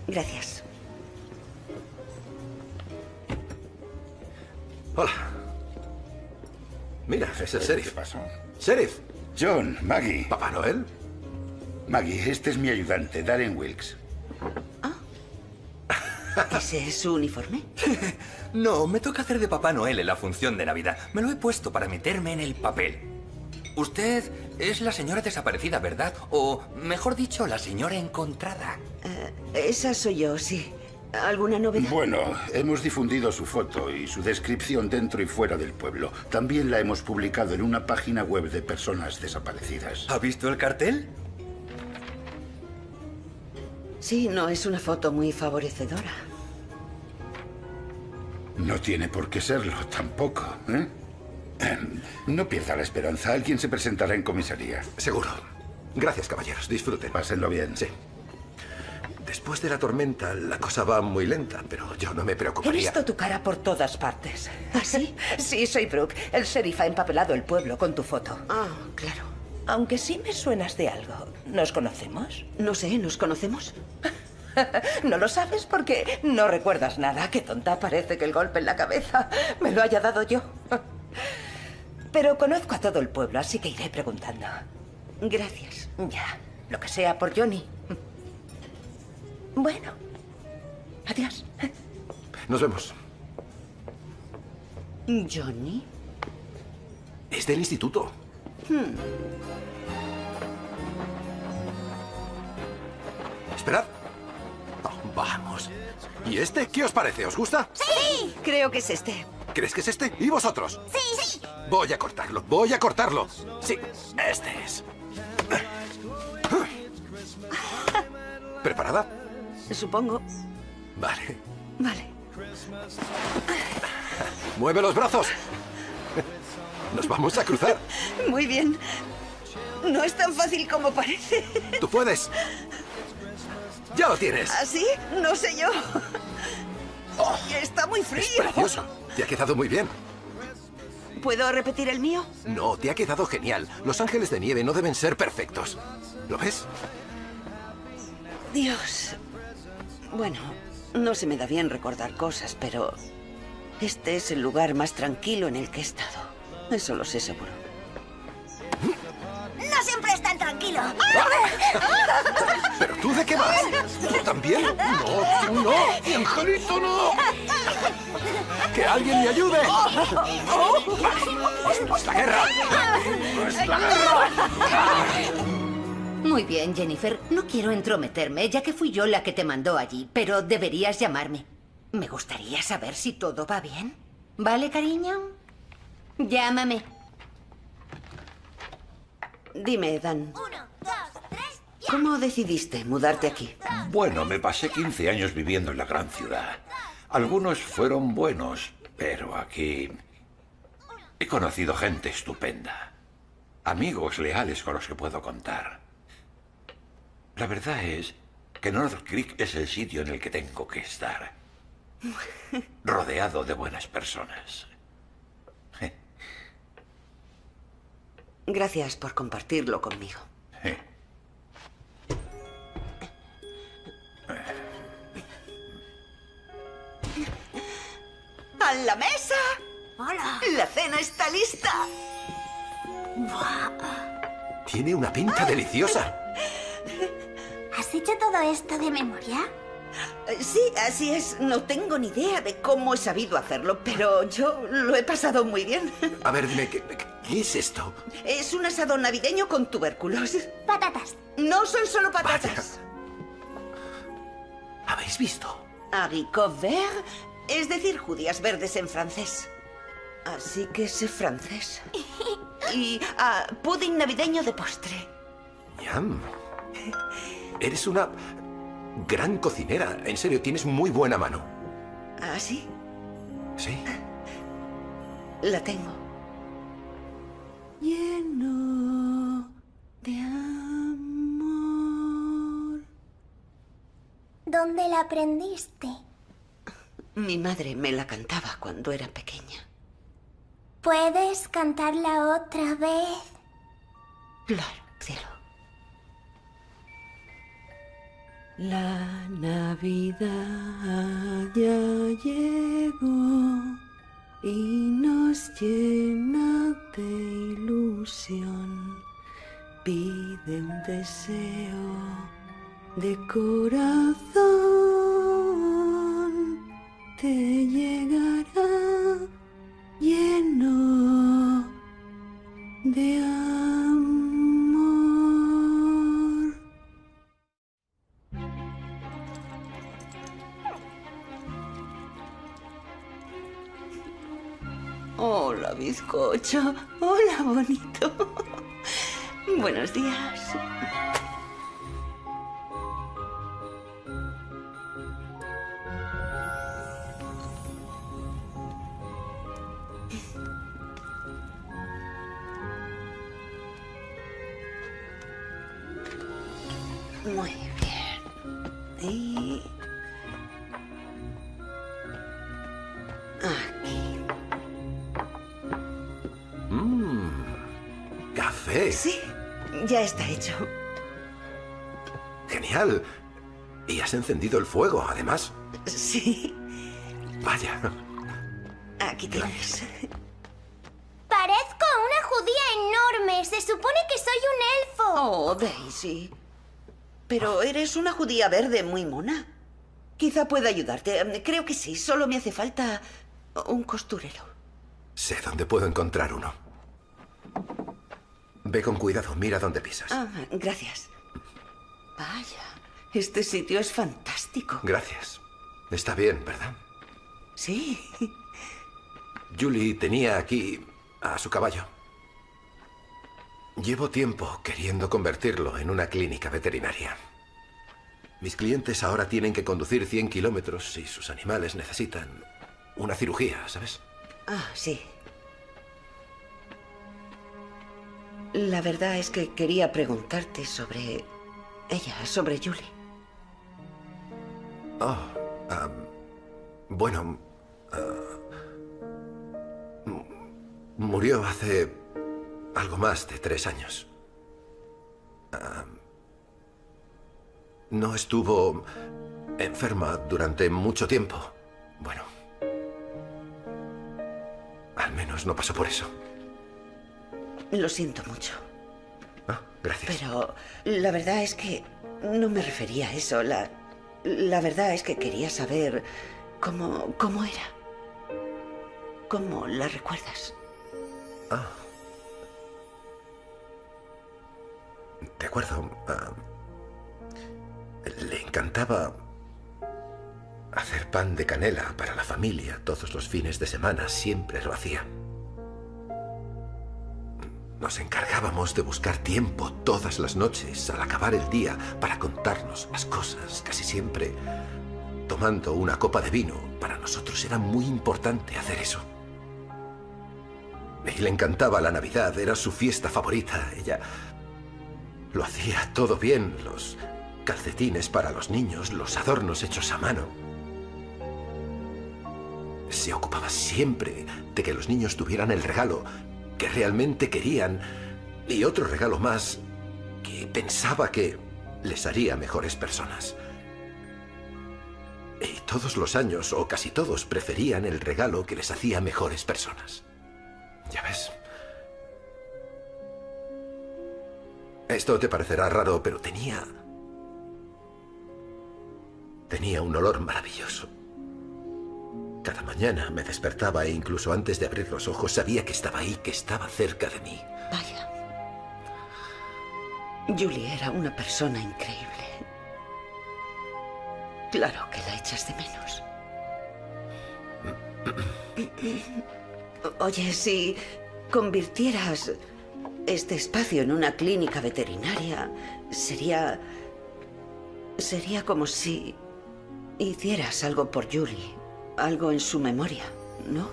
Gracias. Hola. Mira, es el sheriff. ¿Qué pasó? ¡Sheriff! John, Maggie. ¿Papá Noel? Maggie, este es mi ayudante, Darren Wilkes. Oh. ¿Ese es su uniforme? No, me toca hacer de Papá Noel en la función de Navidad. Me lo he puesto para meterme en el papel. Usted es la señora desaparecida, ¿verdad? O, mejor dicho, la señora encontrada. Esa soy yo, sí. ¿Alguna novedad? Bueno, hemos difundido su foto y su descripción dentro y fuera del pueblo. También la hemos publicado en una página web de personas desaparecidas. ¿Ha visto el cartel? Sí, no es una foto muy favorecedora. No tiene por qué serlo, tampoco, ¿eh? No pierda la esperanza. Alguien se presentará en comisaría. Seguro. Gracias, caballeros. Disfruten. Pásenlo bien. Sí. Después de la tormenta, la cosa va muy lenta, pero yo no me preocuparía. He visto tu cara por todas partes. ¿Ah, sí? Sí, soy Brooke. El sheriff ha empapelado el pueblo con tu foto. Ah, claro. Aunque sí me suenas de algo. ¿Nos conocemos? No sé, ¿nos conocemos? No lo sabes porque no recuerdas nada. Qué tonta, parece que el golpe en la cabeza me lo haya dado yo. Pero conozco a todo el pueblo, así que iré preguntando. Gracias. Ya, lo que sea por Johnny. Bueno, adiós. Nos vemos. ¿Johnny? Es del instituto. Esperad. Oh, vamos. ¿Y este? ¿Qué os parece? ¿Os gusta? ¡Sí! Creo que es este. ¿Crees que es este? ¿Y vosotros? ¡Sí! ¡Sí! Voy a cortarlo, voy a cortarlo. Sí, este es. ¿Preparada? Supongo. Vale. Vale. ¡Mueve los brazos! Nos vamos a cruzar. Muy bien. No es tan fácil como parece. Tú puedes. Ya lo tienes. ¿Así? No sé yo. Oh, está muy frío. Es precioso. Te ha quedado muy bien. ¿Puedo repetir el mío? No, te ha quedado genial. Los ángeles de nieve no deben ser perfectos. ¿Lo ves? Dios. Bueno, no se me da bien recordar cosas, pero este es el lugar más tranquilo en el que he estado. Eso lo sé seguro. No siempre es tan tranquilo. ¿Pero tú de qué vas? ¿Tú también? No, tú no. Mi angelito no. Que alguien me ayude. ¡Es la guerra! ¡Es la guerra! Muy bien, Jennifer. No quiero entrometerme, ya que fui yo la que te mandó allí. Pero deberías llamarme. Me gustaría saber si todo va bien. ¿Vale, cariño? Llámame. Dime, Dan. 1, 2, 3, ya. ¿Cómo decidiste mudarte aquí? Bueno, me pasé 15 años viviendo en la gran ciudad. Algunos fueron buenos, pero aquí he conocido gente estupenda. Amigos leales con los que puedo contar. La verdad es que North Creek es el sitio en el que tengo que estar. Rodeado de buenas personas. Gracias por compartirlo conmigo. ¡A la mesa! ¡Hola! ¡La cena está lista! ¡Buah! Tiene una pinta deliciosa. ¿Has hecho todo esto de memoria? Sí, así es. No tengo ni idea de cómo he sabido hacerlo, pero yo lo he pasado muy bien. A ver, dime, ¿qué es esto? Es un asado navideño con tubérculos. Patatas. No son solo patatas. Vaya. ¿Habéis visto? Haricots verts, es decir, judías verdes en francés. Así que sé francés. Y pudding navideño de postre. ¡Yum! Eres una gran cocinera. En serio, tienes muy buena mano. ¿Ah, sí? Sí. La tengo. Lleno de amor. ¿Dónde la aprendiste? Mi madre me la cantaba cuando era pequeña. ¿Puedes cantarla otra vez? Claro, cielo. La Navidad ya llegó y nos llena de ilusión. Pide un deseo de corazón, te llegará lleno de amor. Hola, bizcocho. Hola, bonito. Buenos días. Muy bien. Y... aquí. ¿Café? Sí, ya está hecho. Genial. Y has encendido el fuego, además. Sí. Vaya. Aquí tienes. Parezco una judía enorme. Se supone que soy un elfo. Oh, Daisy. Pero eres una judía verde muy mona. Quizá pueda ayudarte. Creo que sí. Solo me hace falta un costurero. Sé dónde puedo encontrar uno. Ve con cuidado. Mira dónde pisas. Ah, gracias. Vaya. Este sitio es fantástico. Gracias. Está bien, ¿verdad? Sí. Julie tenía aquí a su caballo. Llevo tiempo queriendo convertirlo en una clínica veterinaria. Mis clientes ahora tienen que conducir 100 kilómetros y sus animales necesitan una cirugía, ¿sabes? Ah, sí. La verdad es que quería preguntarte sobre ella, sobre Julie. Oh, bueno... murió hace... algo más de 3 años. No estuvo enferma durante mucho tiempo. Bueno, al menos no pasó por eso. Lo siento mucho. Ah, gracias. Pero la verdad es que no me refería a eso. La verdad es que quería saber cómo era. ¿Cómo la recuerdas? Ah. De acuerdo. Le encantaba hacer pan de canela para la familia todos los fines de semana. Siempre lo hacía. Nos encargábamos de buscar tiempo todas las noches al acabar el día para contarnos las cosas, casi siempre tomando una copa de vino. Para nosotros era muy importante hacer eso. Y le encantaba la Navidad, era su fiesta favorita. Ella... lo hacía todo bien, los calcetines para los niños, los adornos hechos a mano. Se ocupaba siempre de que los niños tuvieran el regalo que realmente querían y otro regalo más que pensaba que les haría mejores personas. Y todos los años, o casi todos, preferían el regalo que les hacía mejores personas. ¿Ya ves? Esto te parecerá raro, pero tenía un olor maravilloso. Cada mañana me despertaba e incluso antes de abrir los ojos sabía que estaba ahí, que estaba cerca de mí. Vaya. Julie era una persona increíble. Claro que la echas de menos. Oye, si convirtieras este espacio en una clínica veterinaria, sería como si hicieras algo por Julie, algo en su memoria, ¿no?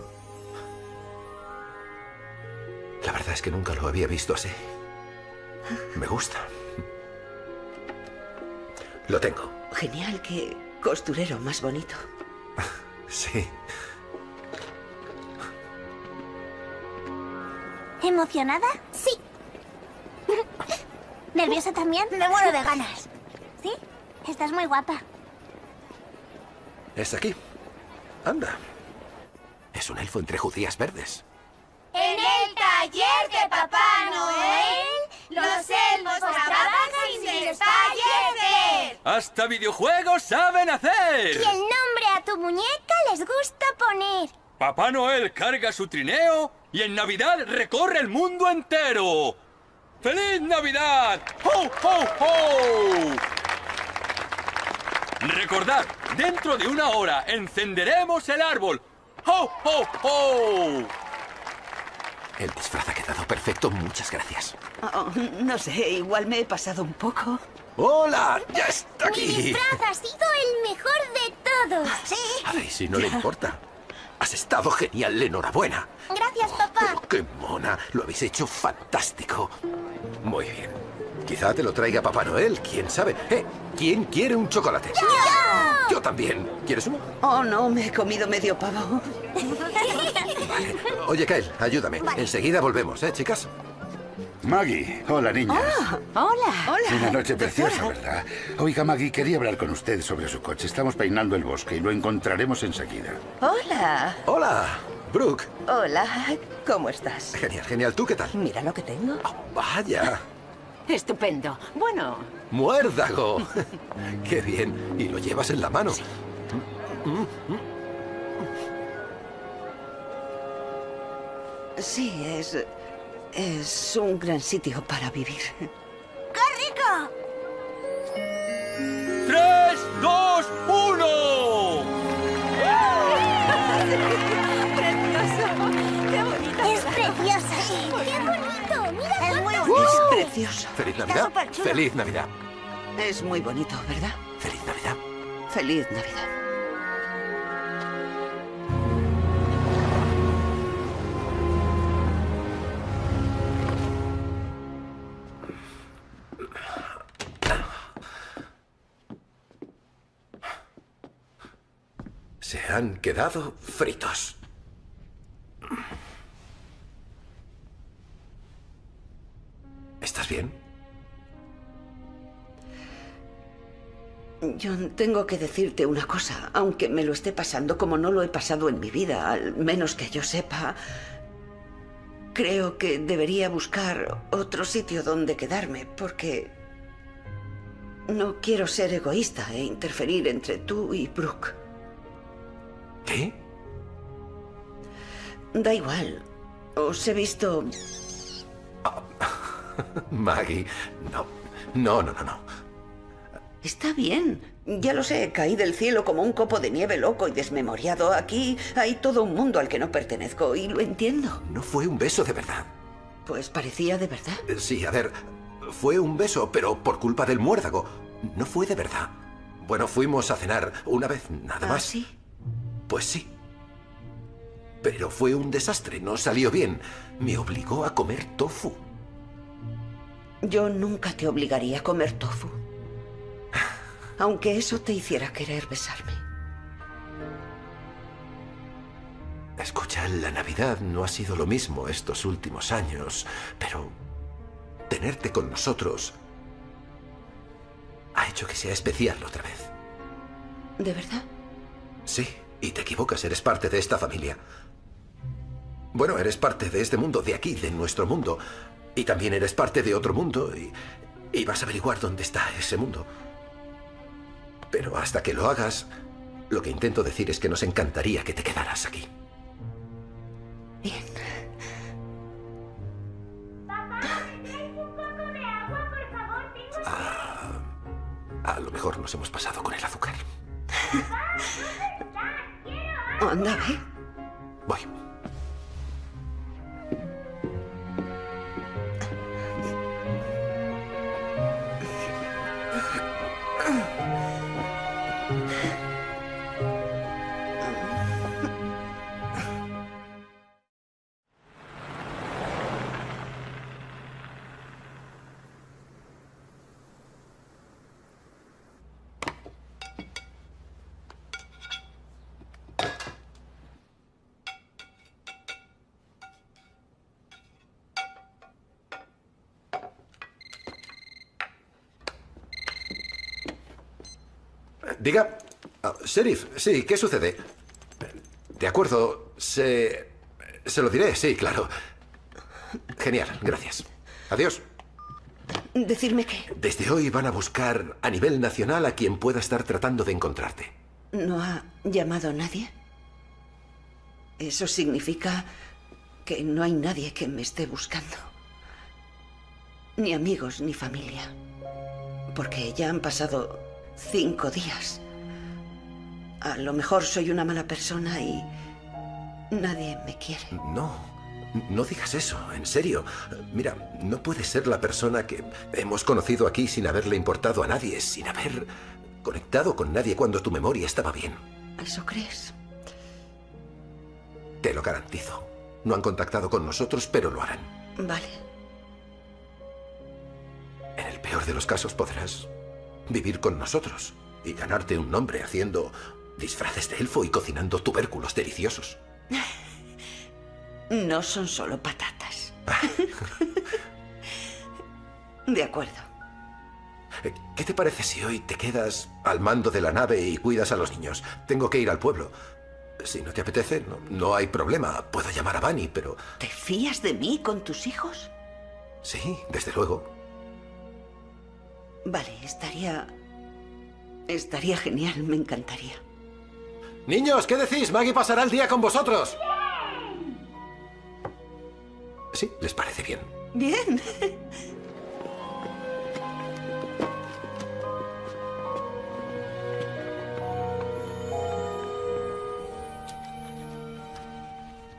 La verdad es que nunca lo había visto así. Me gusta. Lo tengo. Genial, qué costurero más bonito. Sí. ¿Emocionada? Sí. ¿Nerviosa también? Me muero de ganas. ¿Sí? Estás muy guapa. Es aquí. Anda. Es un elfo entre judías verdes. En el taller de Papá Noel, los elfos trabajan sin desfallecer. ¡Hasta videojuegos saben hacer! Y el nombre a tu muñeca les gusta poner. Papá Noel carga su trineo y en Navidad recorre el mundo entero. ¡Feliz Navidad! ¡Ho, ho, ho! Recordad, dentro de una hora encenderemos el árbol. ¡Ho, ho, ho! El disfraz ha quedado perfecto, muchas gracias. Oh, no sé, igual me he pasado un poco. ¡Hola! ¡Ya está aquí! ¡Mi disfraz ha sido el mejor de todos! ¿Sí? A Daisy no le importa. Has estado genial, enhorabuena. Gracias, papá. Pero ¡qué mona! Lo habéis hecho fantástico. Muy bien. Quizá te lo traiga Papá Noel, quién sabe. ¿Quién quiere un chocolate? ¡Yo! Yo también. ¿Quieres uno? Oh, no, me he comido medio pavo. Vale. Oye, Kyle, ayúdame. Vale. Enseguida volvemos, ¿eh, chicas? Maggie, hola, niñas. Oh, hola. Una noche preciosa, ¿verdad? Oiga, Maggie, quería hablar con usted sobre su coche. Estamos peinando el bosque y lo encontraremos enseguida. Hola. Hola, Brooke. Hola, ¿cómo estás? Genial, genial. ¿Tú qué tal? Mira lo que tengo. Oh, vaya. Estupendo. Bueno. ¡Muérdago! ¡Qué bien! Y lo llevas en la mano. Sí. Sí, es un gran sitio para vivir. ¡Qué rico! ¡3, 2, 1! ¡Precioso! ¡Qué bonito! ¡Es precioso! ¡Qué bonito! ¡Mira es muy bonito! ¡Es precioso! ¡Feliz Navidad! ¡Feliz Navidad! Es muy bonito, ¿verdad? ¡Feliz Navidad! ¡Feliz Navidad! Se han quedado fritos. ¿Estás bien? John, tengo que decirte una cosa. Aunque me lo esté pasando como no lo he pasado en mi vida, al menos que yo sepa, creo que debería buscar otro sitio donde quedarme, porque no quiero ser egoísta e interferir entre tú y Brooke. ¿Qué? Da igual. Os he visto... Oh. Maggie, no. No. Está bien. Ya lo sé, caí del cielo como un copo de nieve loco y desmemoriado. Aquí hay todo un mundo al que no pertenezco y lo entiendo. No fue un beso de verdad. Pues parecía de verdad. Sí, a ver, fue un beso, pero por culpa del muérdago. No fue de verdad. Bueno, fuimos a cenar una vez, nada más. ¿Ah, sí? Pues sí. Pero fue un desastre, no salió bien. Me obligó a comer tofu. Yo nunca te obligaría a comer tofu. aunque eso te hiciera querer besarme. Escucha, la Navidad no ha sido lo mismo estos últimos años, pero tenerte con nosotros ha hecho que sea especial otra vez. ¿De verdad? Sí, y te equivocas, eres parte de esta familia. Bueno, eres parte de este mundo, de aquí, de nuestro mundo. Y también eres parte de otro mundo y vas a averiguar dónde está ese mundo. Pero hasta que lo hagas, lo que intento decir es que nos encantaría que te quedaras aquí. Bien. Papá, ¿me traes un poco de agua, por favor? A lo mejor nos hemos pasado con el azúcar. Papá, quiero agua. Anda, ve. Voy. Diga, sheriff, sí, ¿qué sucede? De acuerdo, se lo diré, sí, claro. Genial, gracias. Adiós. ¿Decirme qué? Desde hoy van a buscar a nivel nacional a quien pueda estar tratando de encontrarte. ¿No ha llamado a nadie? Eso significa que no hay nadie que me esté buscando. Ni amigos, ni familia. Porque ya han pasado 5 días. A lo mejor soy una mala persona y nadie me quiere. No, no digas eso, en serio. Mira, no puedes ser la persona que hemos conocido aquí sin haberle importado a nadie, sin haber conectado con nadie cuando tu memoria estaba bien. ¿Eso crees? Te lo garantizo. No han contactado con nosotros, pero lo harán. Vale. En el peor de los casos podrás vivir con nosotros y ganarte un nombre haciendo disfraces de elfo y cocinando tubérculos deliciosos. No son solo patatas. De acuerdo. ¿Qué te parece si hoy te quedas al mando de la nave y cuidas a los niños? Tengo que ir al pueblo. Si no te apetece, no hay problema. Puedo llamar a Vani, pero... ¿Te fías de mí con tus hijos? Sí, desde luego. Vale, estaría genial, me encantaría. Niños, ¿qué decís? Maggie pasará el día con vosotros. ¡Bien! Sí, ¿les parece bien? Bien.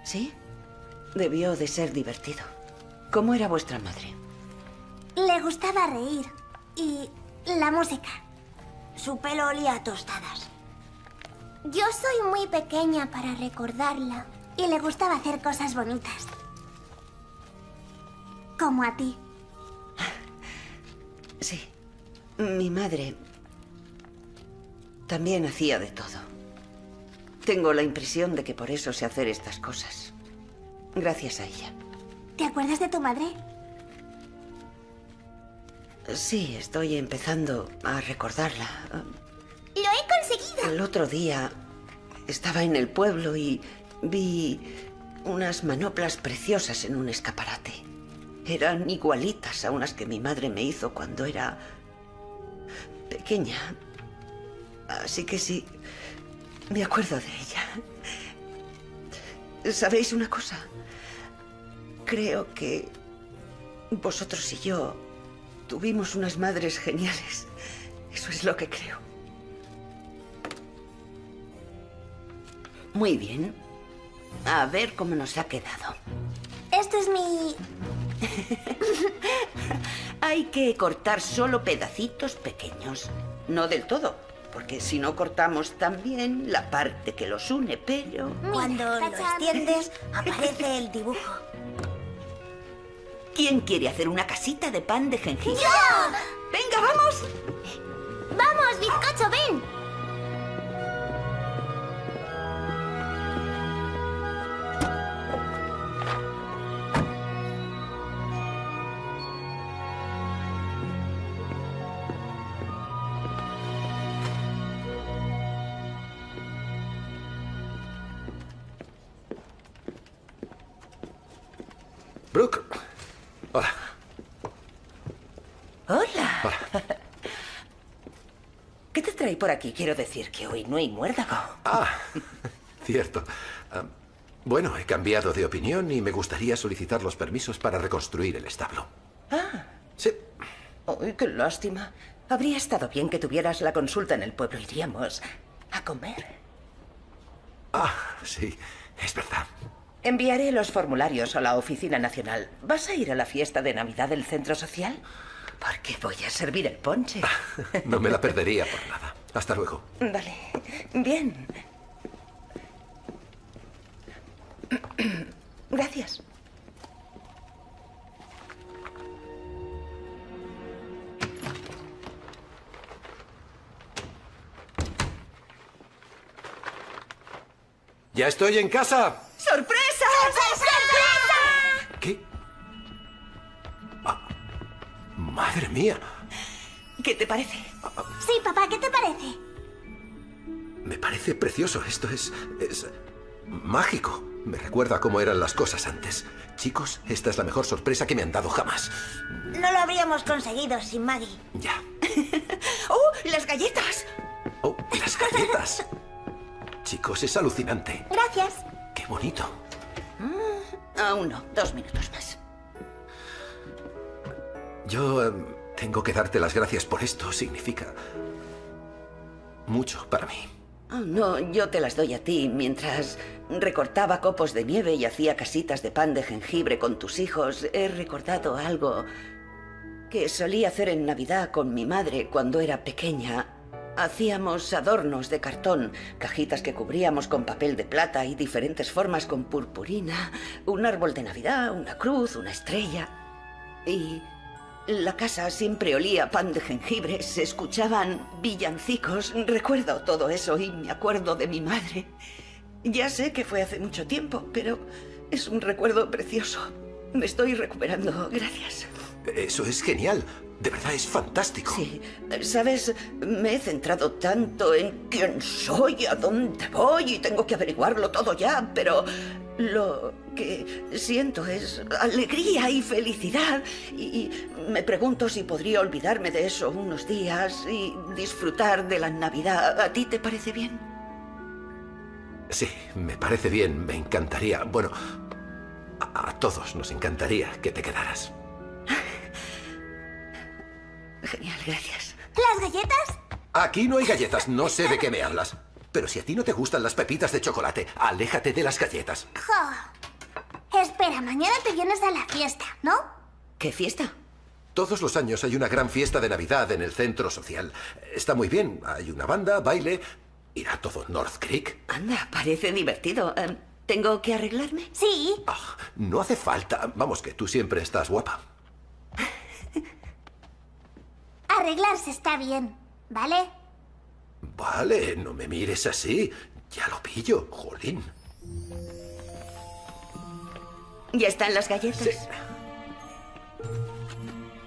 Sí, debió de ser divertido. ¿Cómo era vuestra madre? Le gustaba reír. Y la música. Su pelo olía a tostadas. Yo soy muy pequeña para recordarla y le gustaba hacer cosas bonitas. Como a ti. Sí. Mi madre también hacía de todo. Tengo la impresión de que por eso sé hacer estas cosas. Gracias a ella. ¿Te acuerdas de tu madre? Sí, estoy empezando a recordarla. ¡Lo he conseguido! El otro día estaba en el pueblo y vi unas manoplas preciosas en un escaparate. Eran igualitas a unas que mi madre me hizo cuando era pequeña. Así que sí, me acuerdo de ella. ¿Sabéis una cosa? Creo que vosotros y yo tuvimos unas madres geniales. Eso es lo que creo. Muy bien. A ver cómo nos ha quedado. Este es mi... Hay que cortar solo pedacitos pequeños. No del todo, porque si no cortamos también la parte que los une, pero... Cuando lo extiendes, aparece el dibujo. ¿Quién quiere hacer una casita de pan de jengibre? ¡Yo! ¡Venga, vamos! ¡Vamos, bizcocho, ven! Brooke. Hola. Hola. Hola. ¿Qué te trae por aquí? Quiero decir que hoy no hay muérdago. Ah, cierto. Bueno, he cambiado de opinión y me gustaría solicitar los permisos para reconstruir el establo. Ah. Sí. Uy, qué lástima. Habría estado bien que tuvieras la consulta en el pueblo. Iríamos a comer. Ah, sí, es verdad. Enviaré los formularios a la Oficina Nacional. ¿Vas a ir a la fiesta de Navidad del Centro Social? Porque voy a servir el ponche. No me la perdería por nada. Hasta luego. Vale. Bien. Gracias. ¡Ya estoy en casa! ¡Sorpresa! ¡Sorpresa! ¿Qué? Ah, madre mía. ¿Qué te parece? Sí, papá, ¿qué te parece? Me parece precioso. Esto es mágico. Me recuerda a cómo eran las cosas antes. Chicos, esta es la mejor sorpresa que me han dado jamás. No lo habríamos conseguido sin Maggie. Ya. ¡Oh, las galletas! ¡Oh, las galletas! Chicos, es alucinante. Gracias. ¡Qué bonito! Aún no, 2 minutos más. Yo tengo que darte las gracias por esto. Significa mucho para mí. Oh, no, yo te las doy a ti. Mientras recortaba copos de nieve y hacía casitas de pan de jengibre con tus hijos, he recordado algo que solía hacer en Navidad con mi madre cuando era pequeña. Hacíamos adornos de cartón, cajitas que cubríamos con papel de plata y diferentes formas con purpurina, un árbol de Navidad, una cruz, una estrella. Y la casa siempre olía a pan de jengibre, se escuchaban villancicos. Recuerdo todo eso y me acuerdo de mi madre. Ya sé que fue hace mucho tiempo, pero es un recuerdo precioso. Me estoy recuperando, gracias. Eso es genial. De verdad, es fantástico. Sí, ¿sabes? Me he centrado tanto en quién soy, a dónde voy y tengo que averiguarlo todo ya, pero lo que siento es alegría y felicidad y me pregunto si podría olvidarme de eso unos días y disfrutar de la Navidad. ¿A ti te parece bien? Sí, me parece bien, me encantaría. Bueno, a todos nos encantaría que te quedaras. Genial, gracias. ¿Las galletas? Aquí no hay galletas, no sé de qué me hablas. Pero si a ti no te gustan las pepitas de chocolate, aléjate de las galletas. Jo. Espera, mañana te vienes a la fiesta, ¿no? ¿Qué fiesta? Todos los años hay una gran fiesta de Navidad en el centro social. Está muy bien, hay una banda, baile, irá todo North Creek. Anda, parece divertido. ¿Tengo que arreglarme? Sí. Oh, no hace falta, vamos, que tú siempre estás guapa. Arreglarse está bien, ¿vale? Vale, no me mires así. Ya lo pillo, jolín. ¿Ya están las galletas? Sí.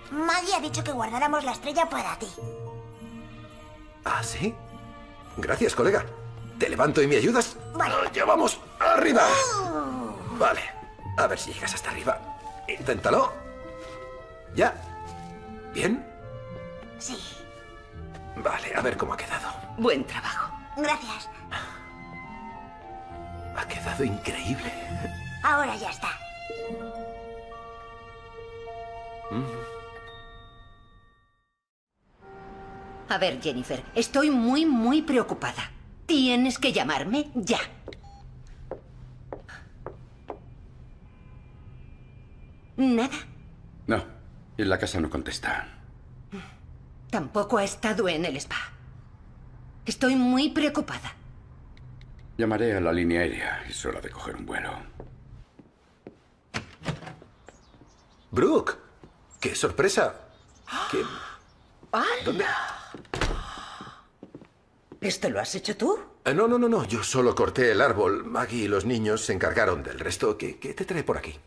Maggie ha dicho que guardáramos la estrella para ti. ¿Ah, sí? Gracias, colega. ¿Te levanto y me ayudas? Vale. ¡Nos llevamos arriba! Vale, a ver si llegas hasta arriba. Inténtalo. Ya. ¿Bien? Sí. Vale, a ver cómo ha quedado. Buen trabajo. Gracias. Ha quedado increíble. Ahora ya está. A ver, Jennifer, estoy muy preocupada. Tienes que llamarme ya. ¿Nada? No, en la casa no contesta. Tampoco ha estado en el spa. Estoy muy preocupada. Llamaré a la línea aérea. Es hora de coger un vuelo. Brooke, qué sorpresa. ¿Qué? ¿Dónde? ¿Esto lo has hecho tú? No. Yo solo corté el árbol. Maggie y los niños se encargaron del resto. ¿Qué te trae por aquí?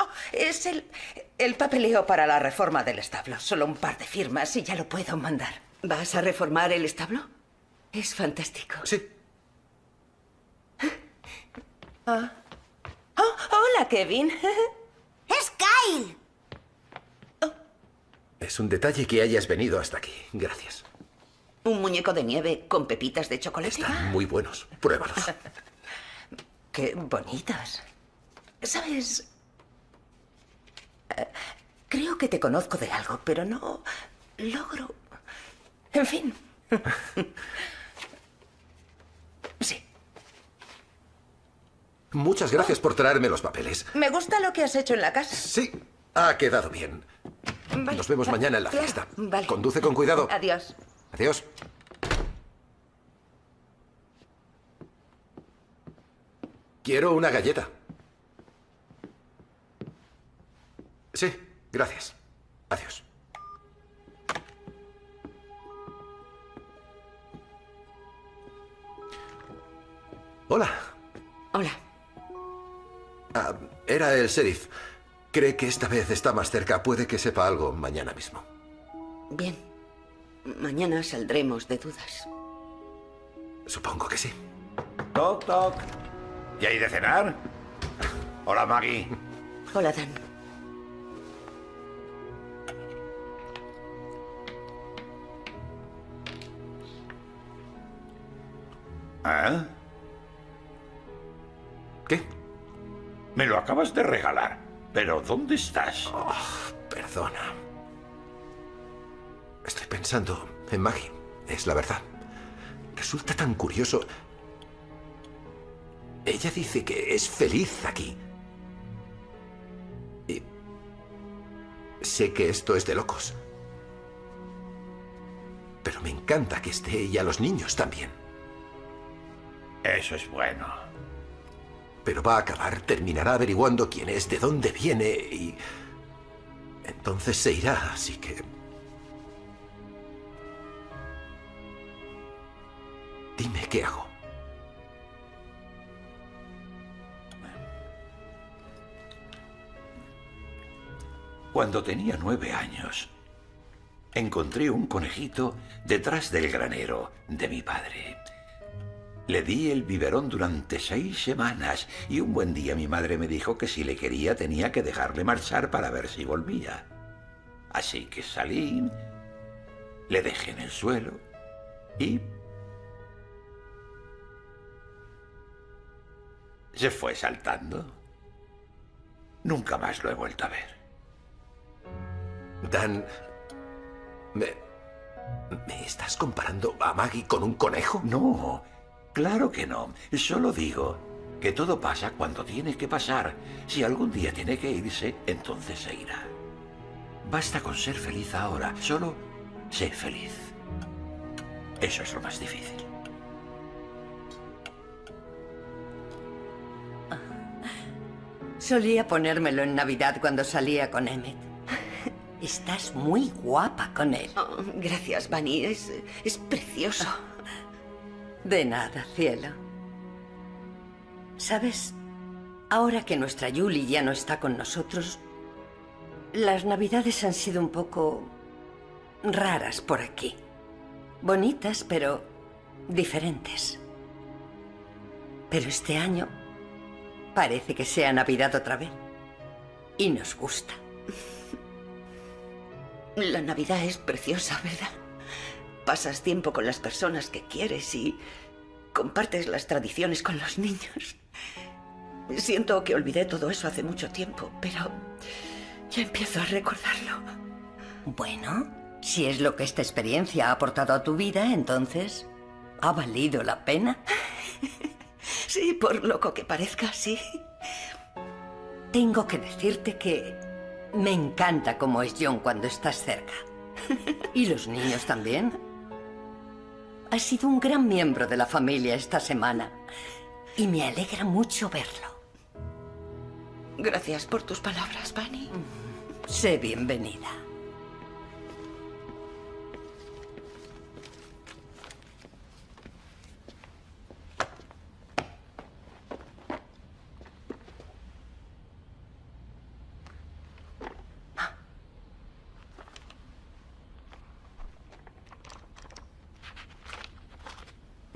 Oh, es el papeleo para la reforma del establo. Solo un par de firmas y ya lo puedo mandar. ¿Vas a reformar el establo? Es fantástico. Sí. Hola, Kevin. ¡Es Kyle! Oh. Es un detalle que hayas venido hasta aquí. Gracias. ¿Un muñeco de nieve con pepitas de chocolate? Están muy buenos. Pruébalos. Qué bonitos. ¿Sabes? Creo que te conozco de algo, pero no logro... En fin. Sí. Muchas gracias por traerme los papeles. Me gusta lo que has hecho en la casa. Sí, ha quedado bien. Vale, nos vemos mañana en la fiesta. Vale. Conduce con cuidado. Adiós. Adiós. Quiero una galleta. Sí, gracias. Adiós. Hola. Hola. Era el sheriff. Cree que esta vez está más cerca. Puede que sepa algo mañana mismo. Bien. Mañana saldremos de dudas. Supongo que sí. Toc, toc. ¿Y hay de cenar? Hola, Maggie. Hola, Dan. ¿Ah? ¿Qué? Me lo acabas de regalar. ¿Pero dónde estás? Oh, perdona. Estoy pensando en Maggie. Es la verdad. Resulta tan curioso. Ella dice que es feliz aquí. Y sé que esto es de locos. Pero me encanta que esté ella, los niños también. Eso es bueno. Pero va a acabar, terminará averiguando quién es, de dónde viene y... Entonces se irá, así que... Dime qué hago. Cuando tenía 9 años, encontré un conejito detrás del granero de mi padre. Le di el biberón durante 6 semanas y un buen día mi madre me dijo que si le quería tenía que dejarle marchar para ver si volvía. Así que salí, le dejé en el suelo y... se fue saltando. Nunca más lo he vuelto a ver. Dan, ¿me estás comparando a Maggie con un conejo? No. Claro que no. Solo digo que todo pasa cuando tiene que pasar. Si algún día tiene que irse, entonces se irá. Basta con ser feliz ahora. Solo sé feliz. Eso es lo más difícil. Solía ponérmelo en Navidad cuando salía con Emmet. Estás muy guapa con él. Oh, gracias, Vani. Es precioso. Oh. De nada, cielo. ¿Sabes? Ahora que nuestra Julie ya no está con nosotros, las Navidades han sido un poco raras por aquí. Bonitas, pero diferentes. Pero este año parece que sea Navidad otra vez. Y nos gusta. La Navidad es preciosa, ¿verdad? Pasas tiempo con las personas que quieres y compartes las tradiciones con los niños. Siento que olvidé todo eso hace mucho tiempo, pero ya empiezo a recordarlo. Bueno, si es lo que esta experiencia ha aportado a tu vida, entonces ha valido la pena. Sí, por loco que parezca, sí. Tengo que decirte que me encanta cómo es John cuando estás cerca. Y los niños también. Ha sido un gran miembro de la familia esta semana y me alegra mucho verlo. Gracias por tus palabras, Vani. Sé bienvenida.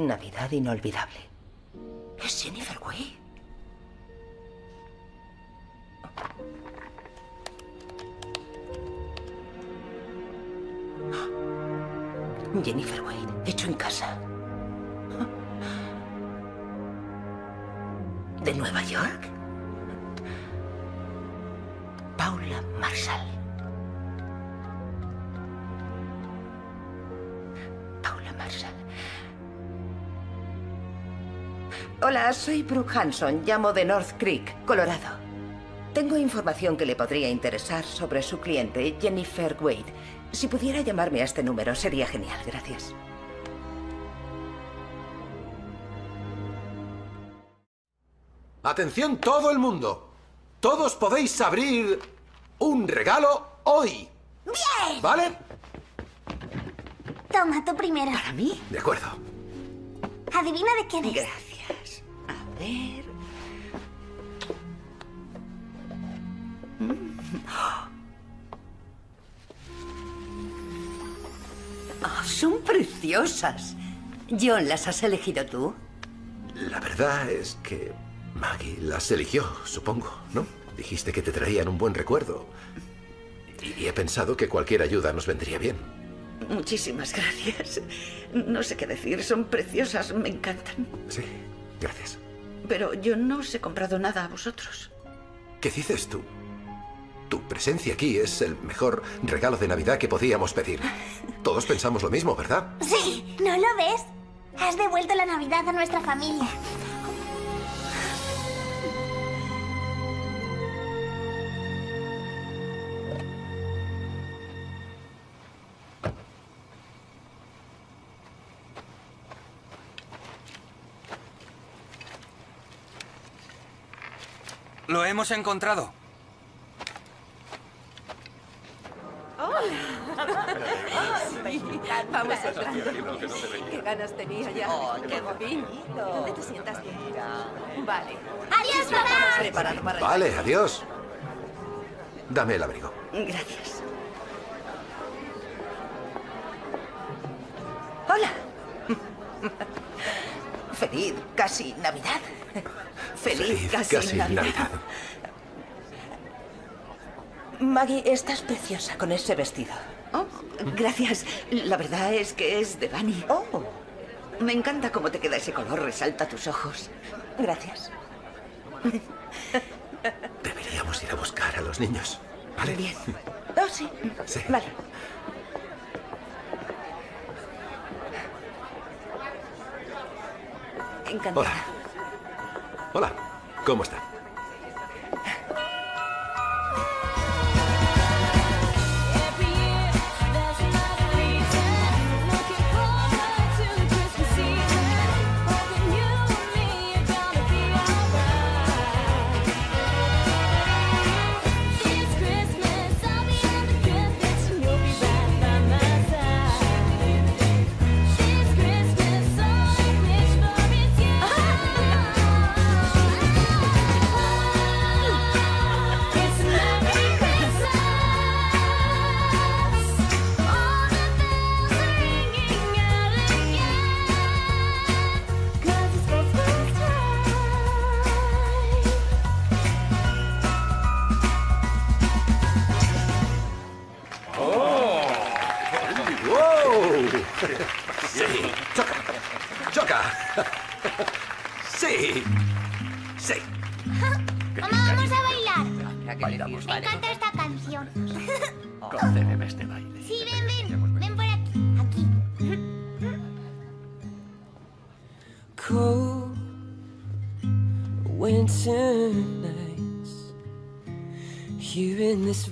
Navidad inolvidable. ¿Es Jennifer Wade? Jennifer Wade, hecho en casa. ¿De Nueva York? Paula Marshall. Paula Marshall. Hola, soy Bruce Hanson. Llamo de North Creek, Colorado. Tengo información que le podría interesar sobre su cliente, Jennifer Wade. Si pudiera llamarme a este número, sería genial. Gracias. Atención todo el mundo. Todos podéis abrir un regalo hoy. ¡Bien! ¿Vale? Toma, tú primero. ¿Para mí? De acuerdo. Adivina de quién es. Gracias. A ver... Oh, son preciosas. John, ¿las has elegido tú? La verdad es que Maggie las eligió, supongo, ¿no? Dijiste que te traían un buen recuerdo. Y he pensado que cualquier ayuda nos vendría bien. Muchísimas gracias. No sé qué decir, son preciosas, me encantan. Sí, gracias. Pero yo no os he comprado nada a vosotros. ¿Qué dices tú? Tu presencia aquí es el mejor regalo de Navidad que podíamos pedir. Todos pensamos lo mismo, ¿verdad? Sí, ¿no lo ves? Has devuelto la Navidad a nuestra familia. Lo hemos encontrado. Vamos entrando. Qué ganas tenía ya. Oh, qué bonito. ¿Dónde te sientas? Vale. Adiós, papá. Vale, adiós. Dame el abrigo. Gracias. Hola. Feliz casi Navidad. Feliz casi Navidad. Maggie, estás preciosa con ese vestido. Oh, gracias. La verdad es que es de Vani. Oh, me encanta cómo te queda ese color. Resalta tus ojos. Gracias. Deberíamos ir a buscar a los niños, ¿vale? Bien. Oh, sí. Sí. Vale. Encantada. Hola. Hola. ¿Cómo está?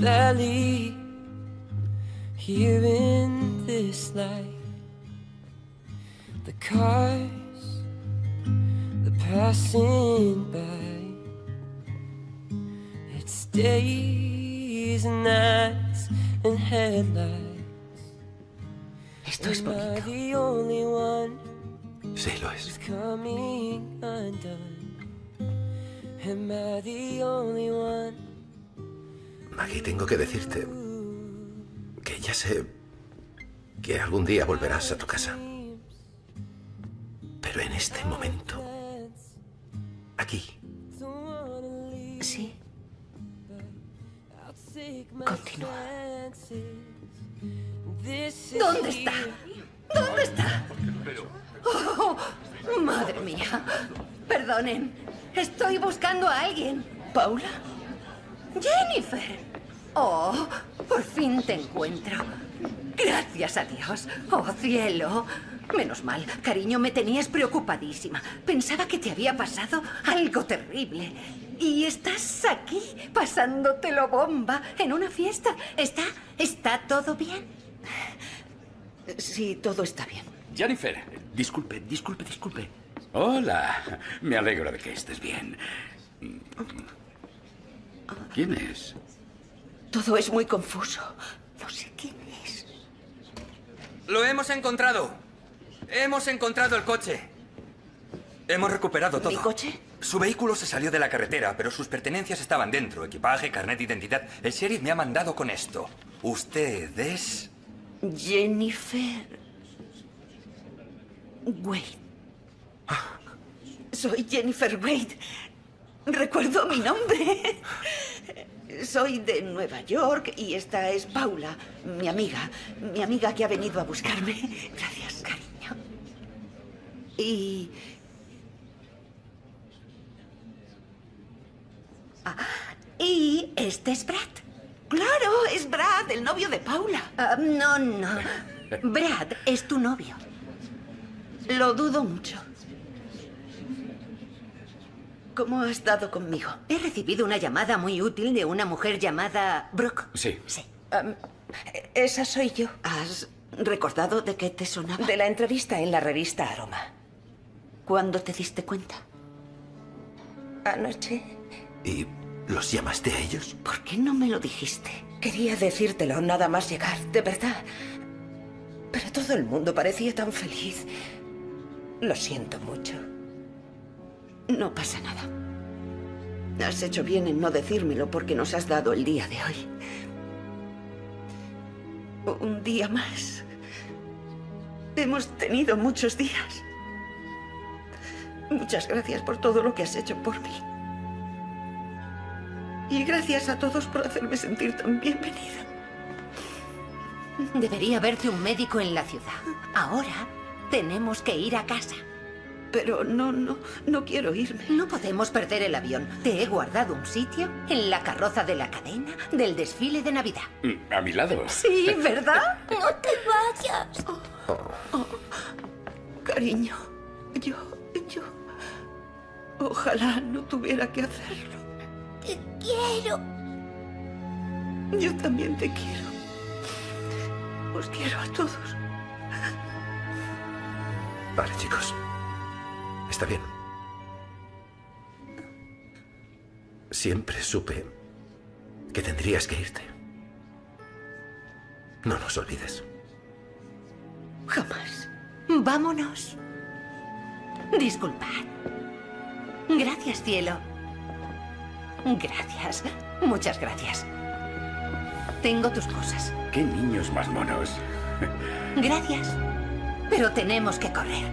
Valley, here in this light, the cars, the passing by, it's days and nights and headlights. Esto es bonito. Sí, lo es. Am I the only one? Maggie, tengo que decirte que ya sé que algún día volverás a tu casa. ocurrido en este momento. Aquí. Sí. Continúa. ¿Dónde está? ¿Dónde está? Oh, madre mía. Perdonen. Estoy buscando a alguien. ¿Paula? ¡Jennifer! Oh, por fin te encuentro. Gracias a Dios. Oh, cielo. Menos mal, cariño, me tenías preocupadísima. Pensaba que te había pasado algo terrible. Y estás aquí, pasándotelo bomba, en una fiesta. ¿Está todo bien? Sí, todo está bien. Jennifer, disculpe. Hola, me alegro de que estés bien. ¿Quién es? Todo es muy confuso. No sé quién es. Lo hemos encontrado. Hemos encontrado el coche. Hemos recuperado todo. ¿Mi coche? Su vehículo se salió de la carretera, pero sus pertenencias estaban dentro. Equipaje, carnet de identidad. El sheriff me ha mandado con esto. ¿Usted es...? Jennifer... Wade. Ah. Soy Jennifer Wade. Recuerdo mi nombre. Soy de Nueva York y esta es Paula, mi amiga que ha venido a buscarme. Gracias, cariño. Y... Ah, y este es Brad. Claro, es Brad, el novio de Paula. No. Brad es tu novio. Lo dudo mucho. ¿Cómo has dado conmigo? He recibido una llamada muy útil de una mujer llamada Brooke. Sí. Esa soy yo. ¿Has recordado de qué te sonaba? De la entrevista en la revista Aroma. ¿Cuándo te diste cuenta? Anoche. ¿Y los llamaste a ellos? ¿Por qué no me lo dijiste? Quería decírtelo nada más llegar, de verdad. Pero todo el mundo parecía tan feliz. Lo siento mucho. No pasa nada. Has hecho bien en no decírmelo porque nos has dado el día de hoy. Un día más. Hemos tenido muchos días. Muchas gracias por todo lo que has hecho por mí. Y gracias a todos por hacerme sentir tan bienvenida. Debería verte un médico en la ciudad. Ahora tenemos que ir a casa. Pero no quiero irme. No podemos perder el avión. Te he guardado un sitio en la carroza de la cadena del desfile de Navidad. A mi lado. Sí, ¿verdad? No te vayas. Cariño, yo... Ojalá no tuviera que hacerlo. Te quiero. Yo también te quiero. Os quiero a todos. Vale, chicos. Está bien. Siempre supe que tendrías que irte. No nos olvides. Jamás. Vámonos. Disculpad. Gracias, cielo. Gracias. Muchas gracias. Tengo tus cosas. ¡Qué niños más monos! Gracias. Pero tenemos que correr.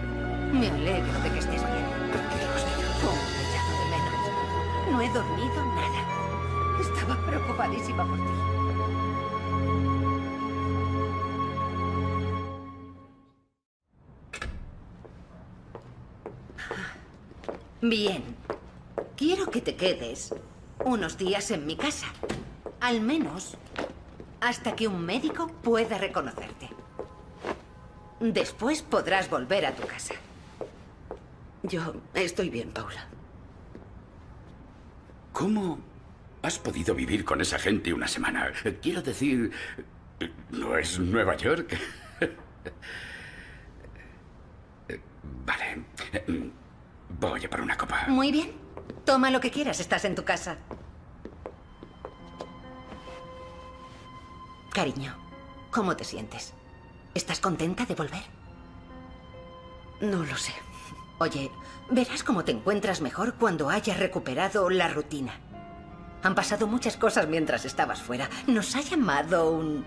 Me alegro de que estés bien. Tranquilos, niños. Oh, me llamo de menos. No he dormido nada. Estaba preocupadísima por ti. Bien. Quiero que te quedes unos días en mi casa. Al menos hasta que un médico pueda reconocerte. Después podrás volver a tu casa. Yo estoy bien, Paula. ¿Cómo has podido vivir con esa gente una semana? Quiero decir, ¿no es Nueva York? Vale. Voy a por una copa. Muy bien. Toma lo que quieras, estás en tu casa. Cariño, ¿cómo te sientes? ¿Estás contenta de volver? No lo sé. Oye, verás cómo te encuentras mejor cuando hayas recuperado la rutina. Han pasado muchas cosas mientras estabas fuera. Nos ha llamado un...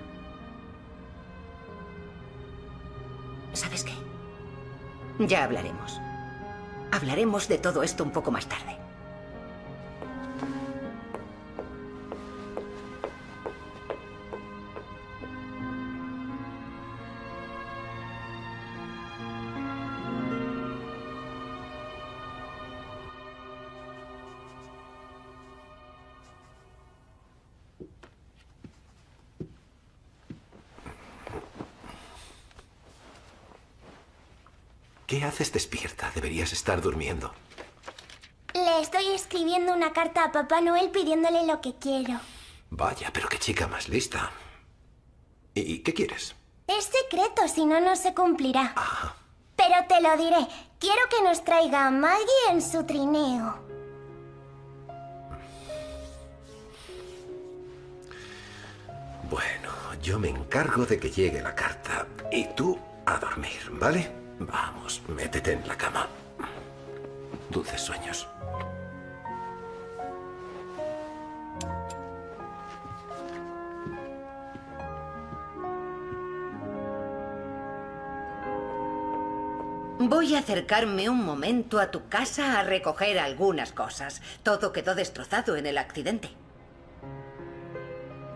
¿Sabes qué? Ya hablaremos. Hablaremos de todo esto un poco más tarde. ¿Qué haces despierta? Deberías estar durmiendo. Le estoy escribiendo una carta a Papá Noel pidiéndole lo que quiero. Vaya, pero qué chica más lista. ¿Y qué quieres? Es secreto, si no, no se cumplirá. Ah. Pero te lo diré. Quiero que nos traiga a Maggie en su trineo. Bueno, yo me encargo de que llegue la carta. Y tú a dormir, ¿vale? Vamos, métete en la cama. Dulces sueños. Voy a acercarme un momento a tu casa a recoger algunas cosas. Todo quedó destrozado en el accidente.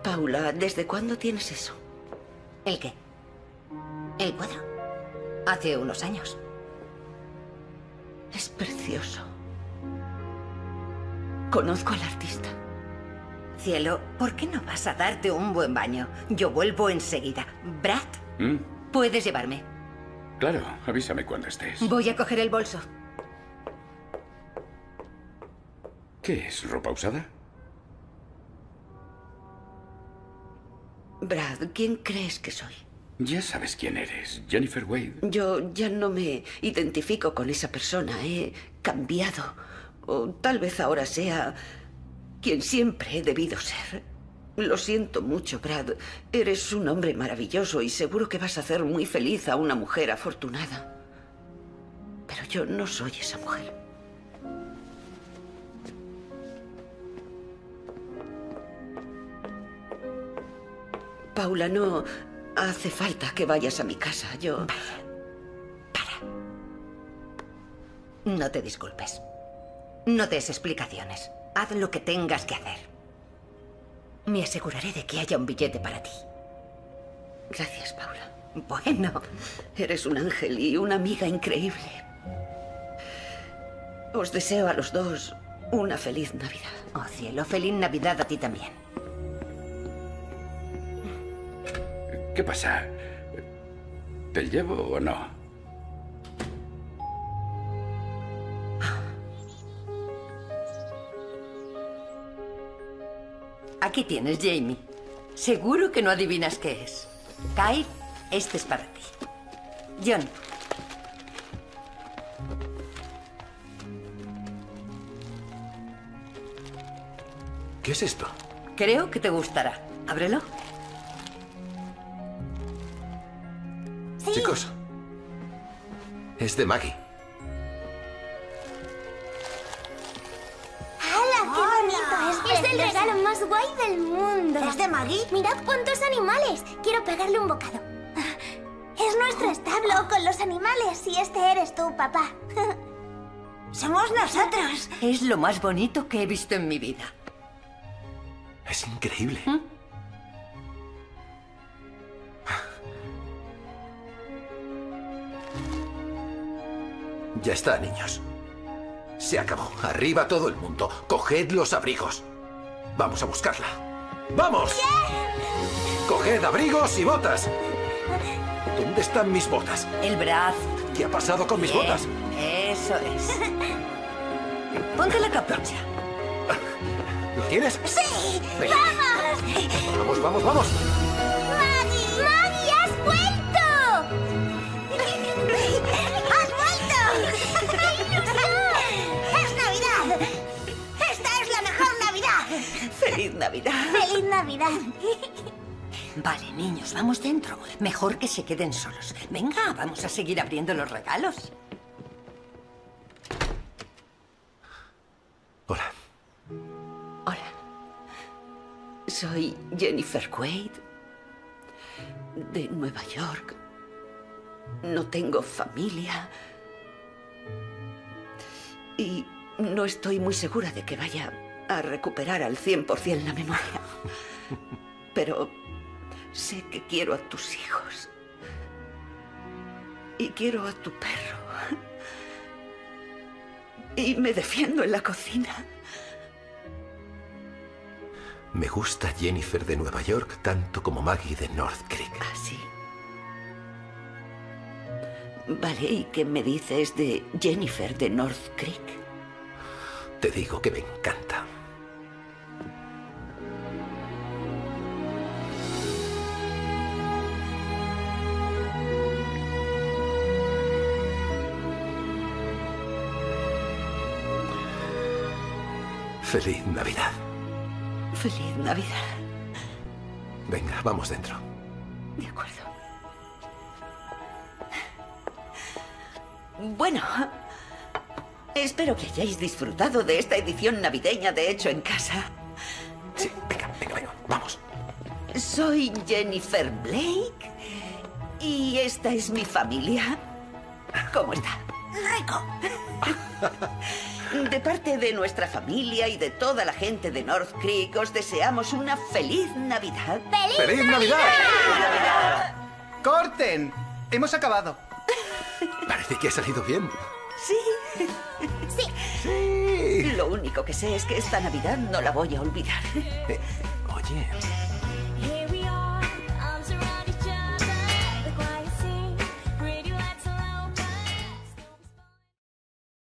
Paula, ¿desde cuándo tienes eso? ¿El qué? El cuadro. Hace unos años. Es precioso. Conozco al artista. Cielo, ¿por qué no vas a darte un buen baño? Yo vuelvo enseguida. Brad, ¿puedes llevarme? Claro, avísame cuando estés. Voy a coger el bolso. ¿Qué es, ropa usada? Brad, ¿quién crees que soy? Ya sabes quién eres, Jennifer Wade. Yo ya no me identifico con esa persona, he cambiado. O tal vez ahora sea quien siempre he debido ser. Lo siento mucho, Brad. Eres un hombre maravilloso y seguro que vas a hacer muy feliz a una mujer afortunada. Pero yo no soy esa mujer. Paula, no... Hace falta que vayas a mi casa, yo... Para. No te disculpes. No des explicaciones. Haz lo que tengas que hacer. Me aseguraré de que haya un billete para ti. Gracias, Paula. Bueno, eres un ángel y una amiga increíble. Os deseo a los dos una feliz Navidad. Oh, cielo, feliz Navidad a ti también. ¿Qué pasa? ¿Te llevo o no? Aquí tienes, Jamie. Seguro que no adivinas qué es. Kyle, este es para ti. John. ¿Qué es esto? Creo que te gustará. Ábrelo. Chicos, es de Maggie. ¡Hala, qué bonito! Es el regalo más guay del mundo. ¿Es de Maggie? Mirad cuántos animales. Quiero pegarle un bocado. Es nuestro establo con los animales y este eres tú, papá. Somos nosotros. Es lo más bonito que he visto en mi vida. Es increíble. ¿Mm? Ya está, niños. Se acabó. Arriba todo el mundo. Coged los abrigos. Vamos a buscarla. ¡Vamos! Yeah. Coged abrigos y botas. ¿Dónde están mis botas? El brazo. ¿Qué ha pasado con mis botas? Eso es. Ponte la capucha. ¿Lo tienes? ¡Sí! Ven. ¡Vamos! ¡Vamos, vamos, vamos! ¡Maggie! ¡Maggie, has vuelto! ¡Feliz Navidad! ¡Feliz Navidad! Vale, niños, vamos dentro. Mejor que se queden solos. Venga, vamos a seguir abriendo los regalos. Hola. Hola. Soy Jennifer Wade, de Nueva York. No tengo familia. no estoy muy segura de que vaya a recuperar al 100% la memoria. Pero sé que quiero a tus hijos. Y quiero a tu perro. Y me defiendo en la cocina. Me gusta Jennifer de Nueva York tanto como Maggie de North Creek. Ah, sí. Vale, ¿y qué me dices de Jennifer de North Creek? Te digo que me encanta. Feliz Navidad. Feliz Navidad. Venga, vamos dentro. De acuerdo. Bueno, espero que hayáis disfrutado de esta edición navideña de Hecho en Casa. Sí, venga, vamos. Soy Jennifer Blake y esta es mi familia. ¿Cómo está? ¡Rico! De parte de nuestra familia y de toda la gente de North Creek, os deseamos una feliz Navidad. ¡Feliz Navidad! ¡Feliz Navidad! ¡Corten! Hemos acabado. Parece que ha salido bien. Sí. Sí. Sí. Lo único que sé es que esta Navidad no la voy a olvidar. Oye,